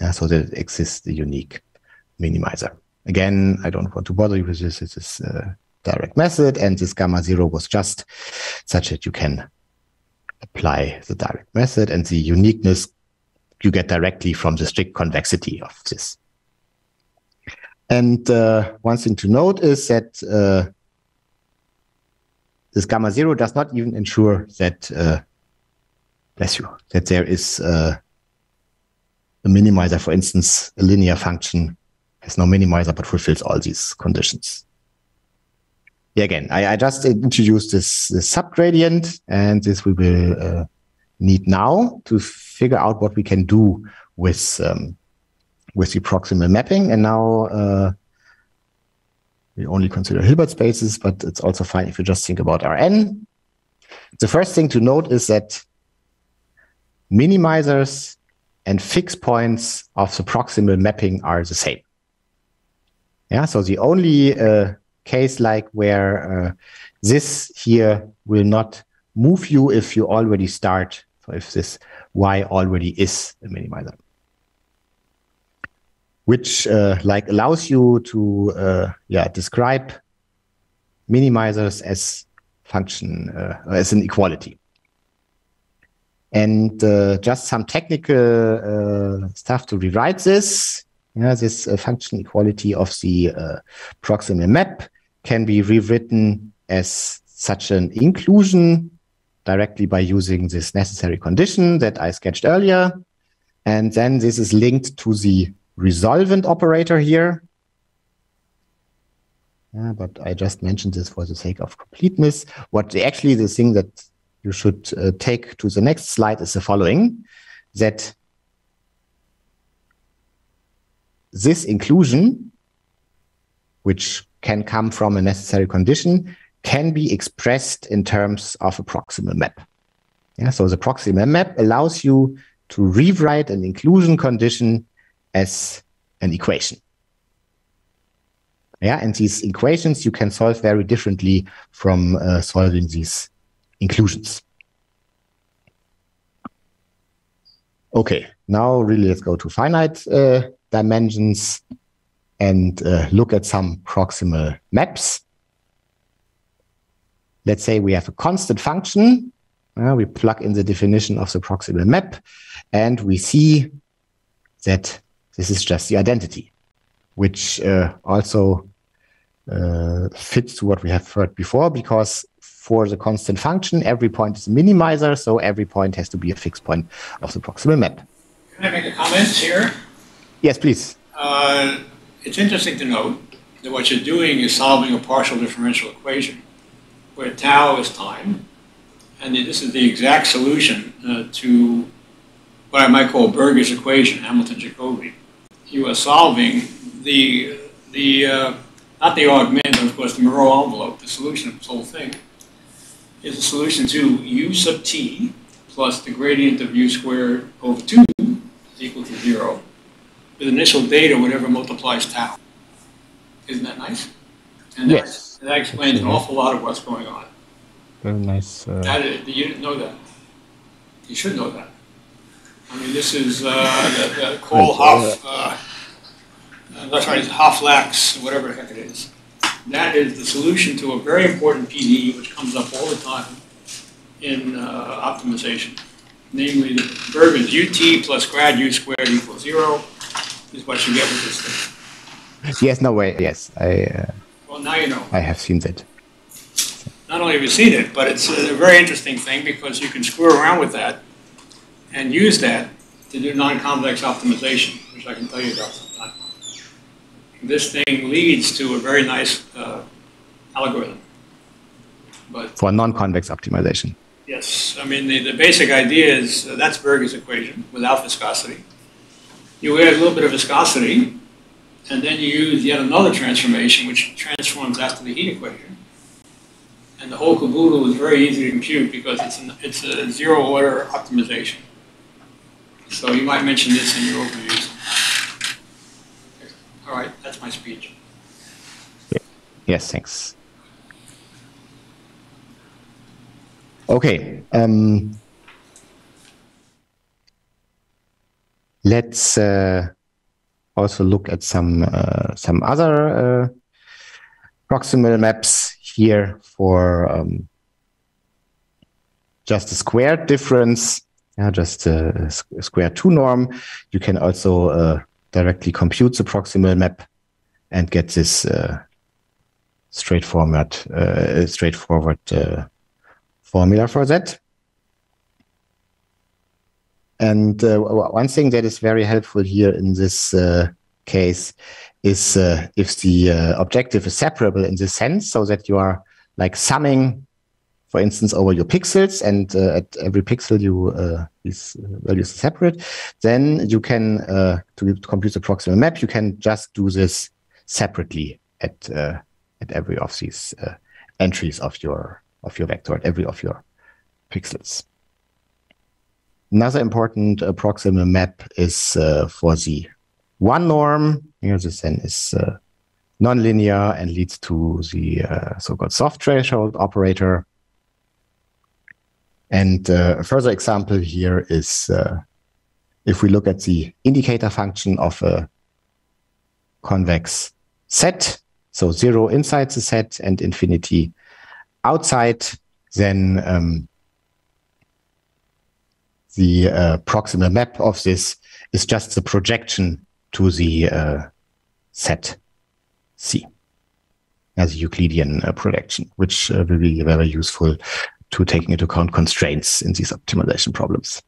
Yeah, so that it exists the unique minimizer. Again, I don't want to bother you with this. This is uh, direct method, and this gamma zero was just such that you can apply the direct method, and the uniqueness you get directly from the strict convexity of this. And uh, one thing to note is that uh, this gamma zero does not even ensure that, uh, bless you, that there is uh, a minimizer. For instance, a linear function has no minimizer but fulfills all these conditions. Again, I, I just introduced this, this subgradient, and this we will uh, need now to figure out what we can do with um, with the proximal mapping. And now uh, we only consider Hilbert spaces, but it's also fine if you just think about R n. The first thing to note is that minimizers and fixed points of the proximal mapping are the same. Yeah, so the only uh, case like where uh, this here will not move you if you already start, so if this y already is a minimizer, which uh, like allows you to uh, yeah describe minimizers as function uh, as an equality. And uh, just some technical uh, stuff to rewrite this. Yeah, this uh, function equality of the uh, proximal map can be rewritten as such an inclusion directly by using this necessary condition that I sketched earlier. And then this is linked to the resolvent operator here. Yeah, but I just mentioned this for the sake of completeness. What actually the thing that you should uh, take to the next slide is the following, that this inclusion, which can come from a necessary condition, can be expressed in terms of a proximal map. Yeah, so the proximal map allows you to rewrite an inclusion condition as an equation. Yeah, and these equations you can solve very differently from uh, solving these inclusions. Okay, now really let's go to finite uh, dimensions and uh, look at some proximal maps. Let's say we have a constant function. Uh, we plug in the definition of the proximal map, and we see that this is just the identity, which uh, also uh, fits to what we have heard before, because for the constant function, every point is a minimizer, so every point has to be a fixed point of the proximal map. Can I make a comment here? Yes, please. Uh, it's interesting to note that what you're doing is solving a partial differential equation where tau is time, and this is the exact solution uh, to what I might call Berger's equation, Hamilton-Jacobi. You are solving the, the uh, not the augment, of course, the Moreau envelope. The solution of this whole thing is a solution to u sub t plus the gradient of u squared over two is equal to zero, with initial data, whatever multiplies tau. Isn't that nice? And yes. That, that explains an awful lot of what's going on. Very nice. Uh... That is, you didn't know that. You should know that. I mean, this is uh, the, the Kohl-Hoff, uh, uh, that's right, Hoff-Lax, whatever the heck it is. That is the solution to a very important P D E which comes up all the time in uh, optimization. Namely, the Berger's U T plus grad U squared equals zero is what you get with this thing. Yes, no way, yes. I, uh, well, now you know. I have seen that. Not only have you seen it, but it's a very interesting thing because you can screw around with that and use that to do non-complex optimization, which I can tell you about sometime. This thing leads to a very nice uh, algorithm. But for non-convex optimization. Yes. I mean, the, the basic idea is uh, that's Berger's equation without viscosity. You add a little bit of viscosity, and then you use yet another transformation, which transforms that to the heat equation. And the whole caboodle is very easy to compute because it's, an, it's a zero-order optimization. So you might mention this in your overview. All right, that's my speech. Yes, thanks. Okay. Um, let's uh, also look at some uh, some other uh, proximal maps here for um, just a squared difference. Yeah, just a square two norm. You can also uh, directly compute the proximal map and get this uh, straightforward, uh, straightforward uh, formula for that. And uh, one thing that is very helpful here in this uh, case is uh, if the uh, objective is separable in this sense, so that you are like summing, for instance, over your pixels, and uh, at every pixel you uh, these values are separate, then you can, uh, to compute the proximal map, you can just do this separately at uh, at every of these uh, entries of your of your vector, at every of your pixels. Another important uh, proximal map is uh, for the one norm. Here, this then is uh, nonlinear and leads to the uh, so-called soft threshold operator. And uh, a further example here is uh, if we look at the indicator function of a convex set, so zero inside the set and infinity outside, then um, the uh, proximal map of this is just the projection to the uh, set C as a Euclidean uh, projection, which uh, will be very useful to taking into account constraints in these optimization problems.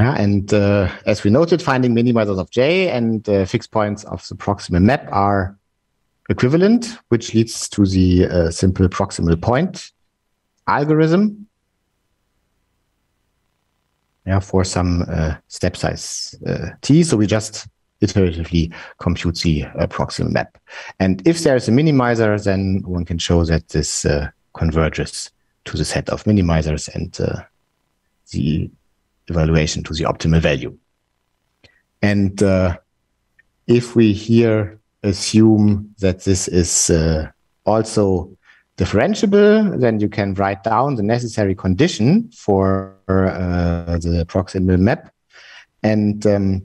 Ah, and uh, as we noted, finding minimizers of J and uh, fixed points of the proximal map are equivalent, which leads to the uh, simple proximal point algorithm. Yeah, for some uh, step size uh, t, so we just iteratively compute the uh, proximal map. And if there is a minimizer, then one can show that this uh, converges to the set of minimizers and uh, the evaluation to the optimal value. And uh, if we here assume that this is uh, also differentiable, then you can write down the necessary condition for uh, the proximal map. And um,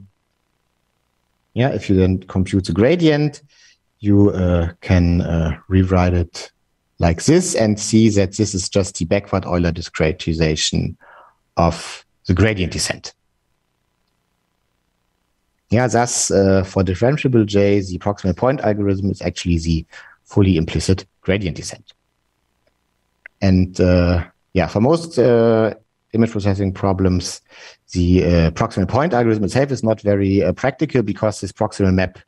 yeah, if you then compute the gradient, you uh, can uh, rewrite it like this and see that this is just the backward Euler discretization of the gradient descent. Yeah, thus uh, for differentiable J, the proximal point algorithm is actually the fully implicit gradient descent. And uh, yeah, for most uh, image processing problems, the uh, proximal point algorithm itself is not very uh, practical, because this proximal map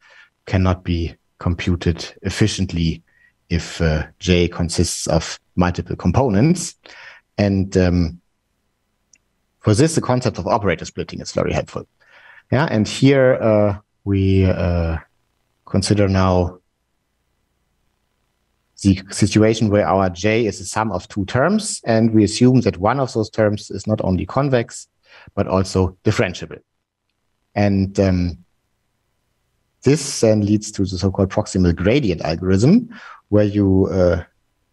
cannot be computed efficiently if uh, J consists of multiple components. And um, for this, the concept of operator splitting is very helpful. Yeah, and here uh, we uh, consider now the situation where our J is a sum of two terms, and we assume that one of those terms is not only convex, but also differentiable. And um, this then leads to the so-called proximal gradient algorithm, where you uh,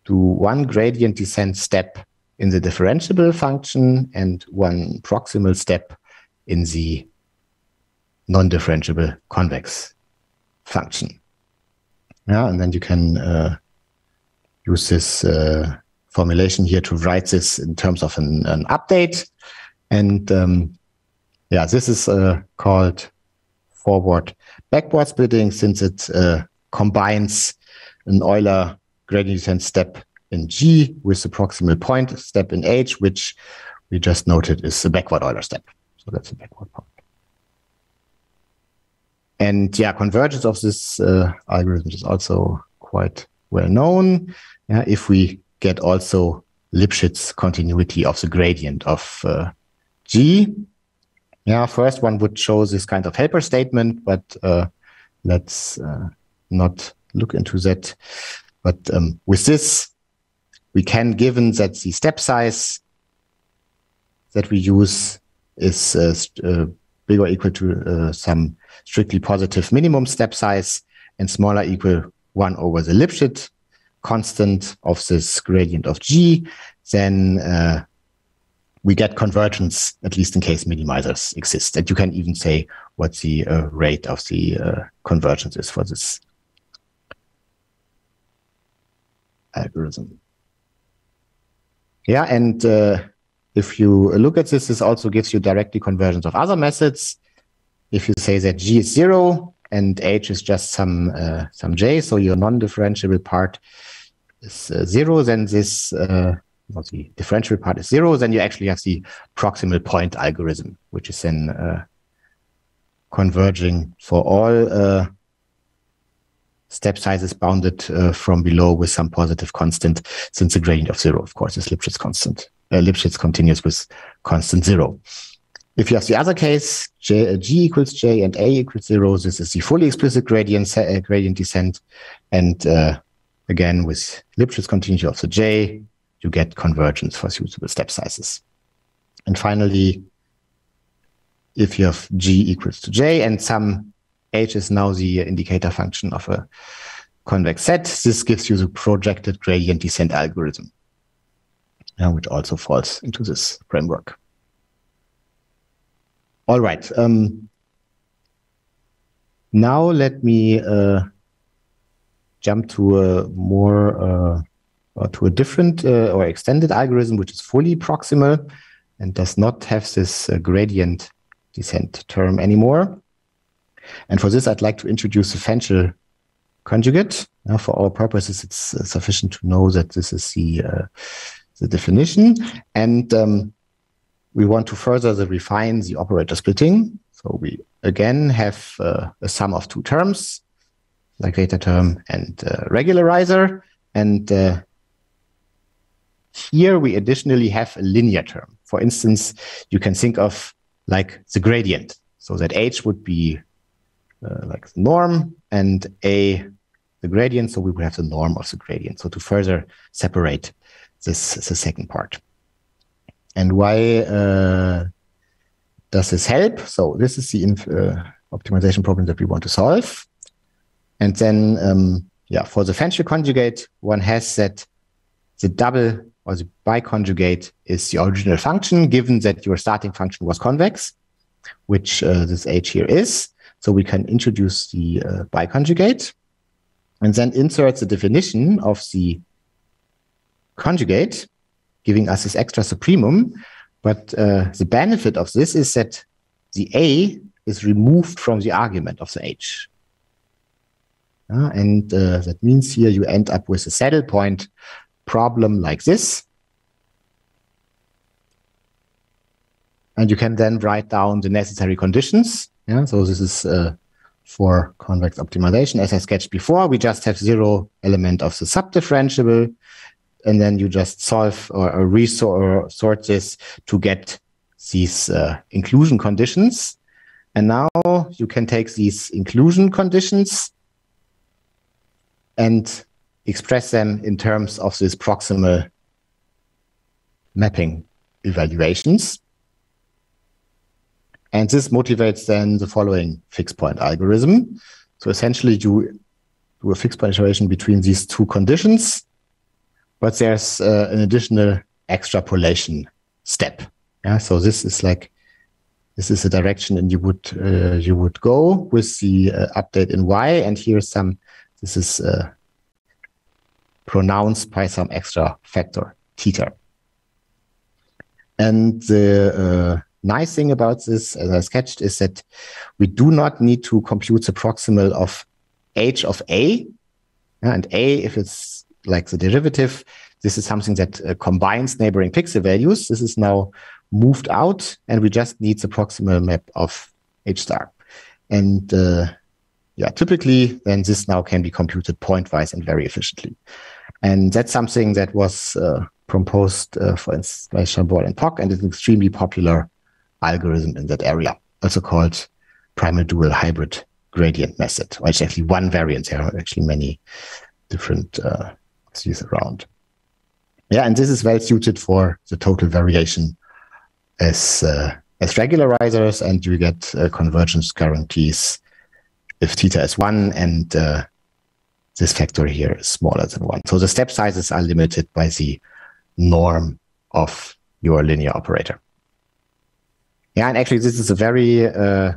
do one gradient descent step in the differentiable function and one proximal step in the non-differentiable convex function. Yeah, and then you can uh, use this uh, formulation here to write this in terms of an, an update. And um, yeah, this is uh, called forward-backward splitting, since it uh, combines an Euler gradient descent step in G with the proximal point step in H, which we just noted is the backward Euler step. So that's the backward part. And yeah, convergence of this uh, algorithm is also quite well known. Yeah, if we get also Lipschitz continuity of the gradient of uh, G. Yeah, first one would show this kind of helper statement, but uh, let's uh, not look into that. But um, with this, we can, given that the step size that we use is uh, uh, bigger or equal to uh, some strictly positive minimum step size and smaller equal one over the Lipschitz constant of this gradient of G, then uh, we get convergence, at least in case minimizers exist. And you can even say what the uh, rate of the uh, convergence is for this algorithm. Yeah, and uh, if you look at this, this also gives you directly convergence of other methods. If you say that G is zero and H is just some uh, some J, so your non-differentiable part is uh, zero, then this uh, well, the differentiable part is zero, then you actually have the proximal point algorithm, which is then uh, converging for all uh, step sizes bounded uh, from below with some positive constant, since the gradient of zero, of course, is Lipschitz constant. Uh, Lipschitz continuous with constant zero. If you have the other case, J, uh, G equals J and A equals zero, this is the fully explicit gradient, uh, gradient descent. And uh, again, with Lipschitz continuity of the J, you get convergence for suitable step sizes. And finally, if you have G equals to J and some H is now the indicator function of a convex set, this gives you the projected gradient descent algorithm, uh, which also falls into this framework. All right. Um, now let me uh, jump to a more uh, or to a different uh, or extended algorithm, which is fully proximal and does not have this uh, gradient descent term anymore. And for this, I'd like to introduce the Fenchel conjugate. Now, for our purposes, it's uh, sufficient to know that this is the uh, the definition, and um, we want to further the refine the operator splitting. So we again have uh, a sum of two terms, like data term and uh, regularizer. And uh, here we additionally have a linear term. For instance, you can think of like the gradient, so that H would be uh, like the norm and A the gradient. So we would have the norm of the gradient. So to further separate this is the second part. And why uh, does this help? So this is the inf uh, optimization problem that we want to solve. And then, um, yeah, for the Fenchel conjugate, one has that the double or the biconjugate is the original function, given that your starting function was convex, which uh, this H here is. So we can introduce the uh, biconjugate and then insert the definition of the conjugate, giving us this extra supremum. But uh, the benefit of this is that the A is removed from the argument of the H. Uh, and uh, that means here you end up with a saddle point problem like this. And you can then write down the necessary conditions. Yeah, so this is uh, for convex optimization. As I sketched before, we just have zero element of the subdifferentiable, and then you just solve or, or resort this to get these uh, inclusion conditions. And now you can take these inclusion conditions and express them in terms of this proximal mapping evaluations. And this motivates then the following fixed point algorithm. So essentially you do a fixed point iteration between these two conditions, but there's uh, an additional extrapolation step. Yeah, so this is like, this is the direction and you would, uh, you would go with the uh, update in Y, and here's some, this is uh, pronounced by some extra factor, theta. And the uh, nice thing about this, as I sketched, is that we do not need to compute the proximal of H of A. And A, if it's like the derivative, this is something that uh, combines neighboring pixel values. This is now moved out, and we just need the proximal map of H star. And uh, yeah, typically, then this now can be computed pointwise and very efficiently. And that's something that was uh, proposed, uh, for instance, by Chambolle and Pock, and it's an extremely popular algorithm in that area, also called primal dual hybrid gradient method. Well, it's actually one variant. There are actually many different uh, things around. Yeah, and this is well suited for the total variation as uh, as regularizers, and you get uh, convergence guarantees if theta is one and uh, this factor here is smaller than one. So the step sizes are limited by the norm of your linear operator. Yeah, and actually this is a very uh,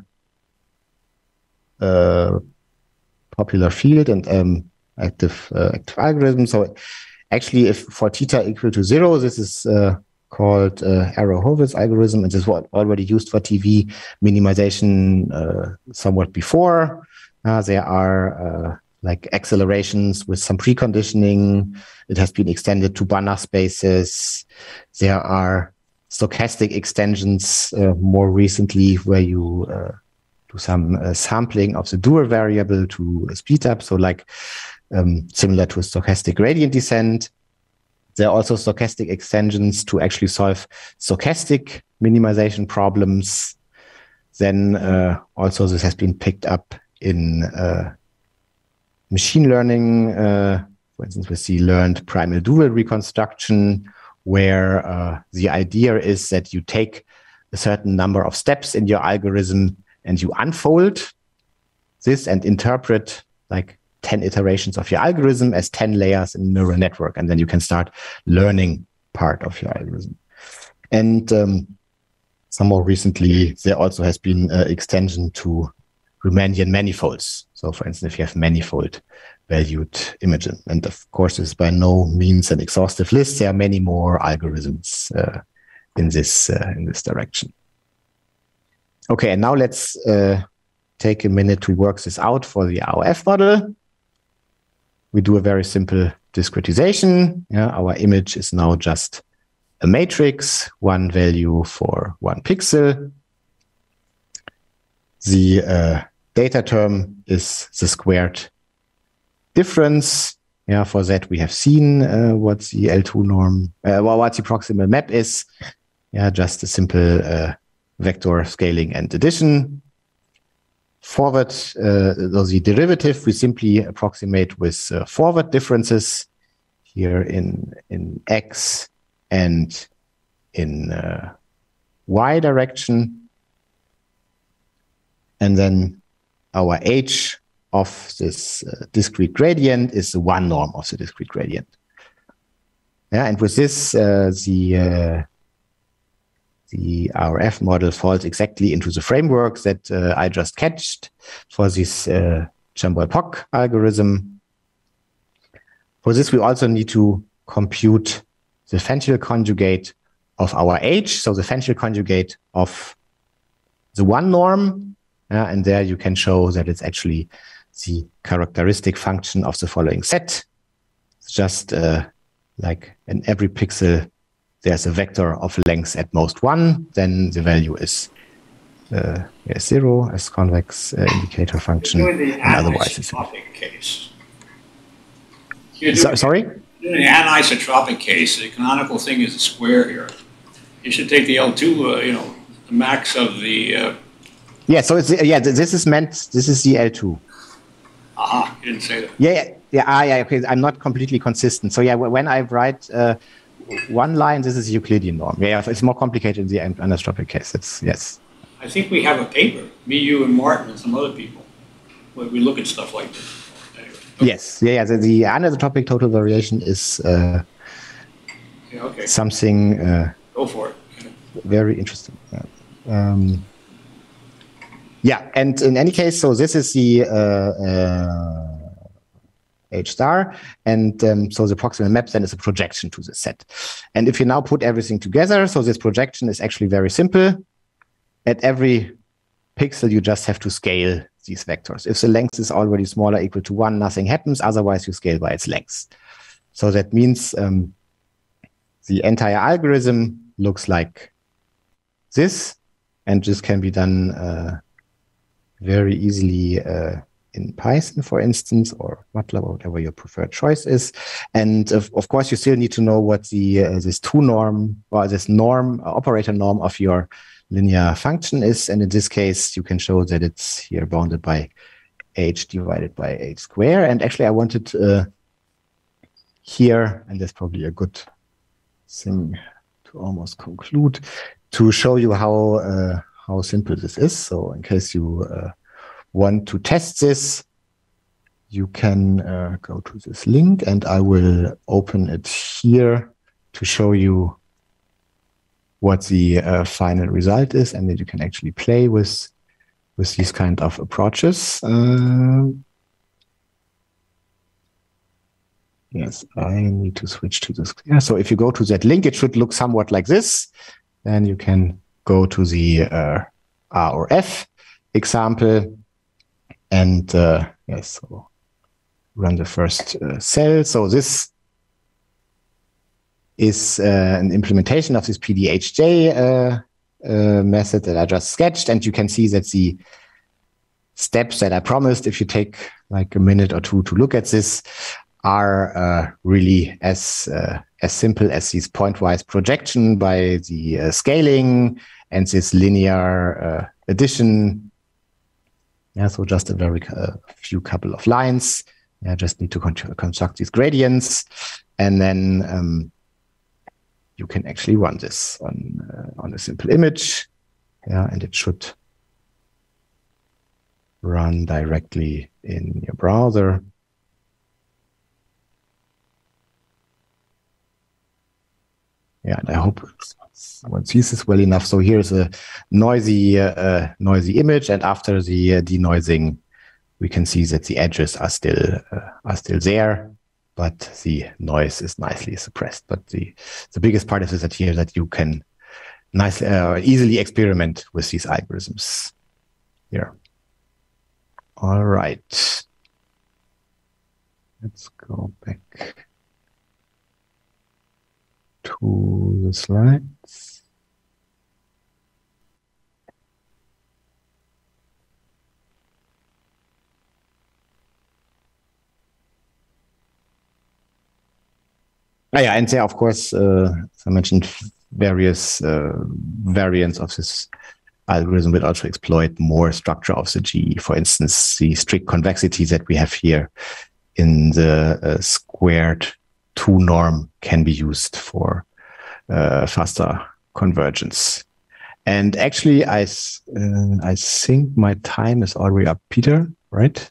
uh, popular field and um, active, uh, active algorithm. So actually, if for theta equal to zero, this is uh, called uh, Arrow-Hovitz algorithm. It is what already used for T V minimization uh, somewhat before. Uh, there are uh, like accelerations with some preconditioning. It has been extended to Banach spaces. There are stochastic extensions uh, more recently, where you uh, do some uh, sampling of the dual variable to speed up. So like um, similar to a stochastic gradient descent. There are also stochastic extensions to actually solve stochastic minimization problems. Then uh, also this has been picked up in uh, machine learning, uh, for instance, with the learned primal dual reconstruction, where uh, the idea is that you take a certain number of steps in your algorithm and you unfold this and interpret like ten iterations of your algorithm as ten layers in a neural network. And then you can start learning part of your algorithm. And um, some more recently, there also has been uh, extension to Riemannian manifolds. So for instance, if you have manifold valued imaging, and of course it's by no means an exhaustive list, there are many more algorithms uh, in this uh, in this direction. Okay, and now let's uh, take a minute to work this out for the R O F model. We do a very simple discretization. Yeah, our image is now just a matrix, one value for one pixel. The uh, data term is the squared difference. Yeah, for that we have seen uh, what the L two norm, uh, well, what the proximal map is. Yeah, just a simple uh, vector scaling and addition. Forward, uh, so the derivative we simply approximate with uh, forward differences here in in x and in uh, y direction. And then our H of this uh, discrete gradient is the one norm of the discrete gradient. Yeah, and with this, uh, the uh, the R F model falls exactly into the framework that uh, I just sketched for this uh, Chambolle-Pock algorithm. For this, we also need to compute the Fenchel conjugate of our H, so the Fenchel conjugate of the one norm Uh, and there you can show that it's actually the characteristic function of the following set. It's just uh, like in every pixel, there's a vector of length at most one. Then the value is uh, zero as convex uh, indicator function. You're doing the anisotropic case. You're doing, so, sorry? You're doing the anisotropic case. The canonical thing is a square here. You should take the L two, uh, you know, the max of the... Uh, yeah, so it's, yeah, this is meant, this is the L two. Aha, you didn't say that. Yeah, yeah, yeah, ah, yeah, okay, I'm not completely consistent. So yeah, when I write uh, one line, this is Euclidean norm. Yeah, it's more complicated in the anisotropic case, it's, yes. I think we have a paper, me, you, and Martin, and some other people, where we look at stuff like this. Anyway, okay. Yes, yeah, yeah, the, the anisotropic total variation is uh, yeah, okay. something... Uh, Go for it. Okay. Very interesting. Um, Yeah, and in any case, so this is the uh, uh, H star, and um, so the proximal map then is a projection to the set. And if you now put everything together, so this projection is actually very simple. At every pixel, you just have to scale these vectors. If the length is already smaller or equal to one, nothing happens. Otherwise, you scale by its length. So that means um, the entire algorithm looks like this, and this can be done uh, very easily uh, in Python, for instance, or MATLAB, or whatever your preferred choice is. And of, of course, you still need to know what the uh, this two norm or this norm uh, operator norm of your linear function is. And in this case, you can show that it's here bounded by h divided by h squared. And actually, I wanted uh, here, and that's probably a good thing to almost conclude, to show you how. Uh, how simple this is. So in case you uh, want to test this, you can uh, go to this link, and I will open it here to show you what the uh, final result is, and then you can actually play with, with these kind of approaches. Uh, yes, I need to switch to this. Yeah, so if you go to that link, it should look somewhat like this, and you can go to the uh, R O F example and uh, yes, so run the first uh, cell. So this is uh, an implementation of this P D H J uh, uh, method that I just sketched, and you can see that the steps that I promised, if you take like a minute or two to look at this, are uh, really as uh, as simple as these pointwise projection by the uh, scaling and this linear uh, addition. Yeah, so just a very uh, few couple of lines. Yeah, I just need to con construct these gradients, and then um, you can actually run this on uh, on a simple image. Yeah, and it should run directly in your browser. Yeah, and I hope one sees this well enough. So here's a noisy, uh, uh, noisy image, and after the uh, denoising, we can see that the edges are still uh, are still there, but the noise is nicely suppressed. But the the biggest part is that here that you can nicely uh, easily experiment with these algorithms. Here. All right. Let's go back to the slides. Oh, yeah, and there, of course, uh, as I mentioned, various uh, variants of this algorithm will also exploit more structure of the G E. For instance, the strict convexity that we have here in the uh, squared two norm can be used for uh, faster convergence. And actually, I, uh, I think my time is already up. Peter, right?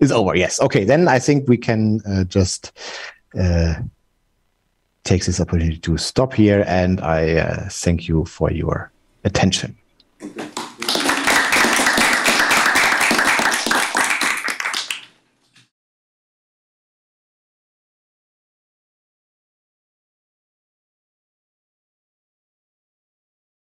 It's over, yes. Okay, then I think we can uh, just uh, take this opportunity to stop here, and I uh, thank you for your attention.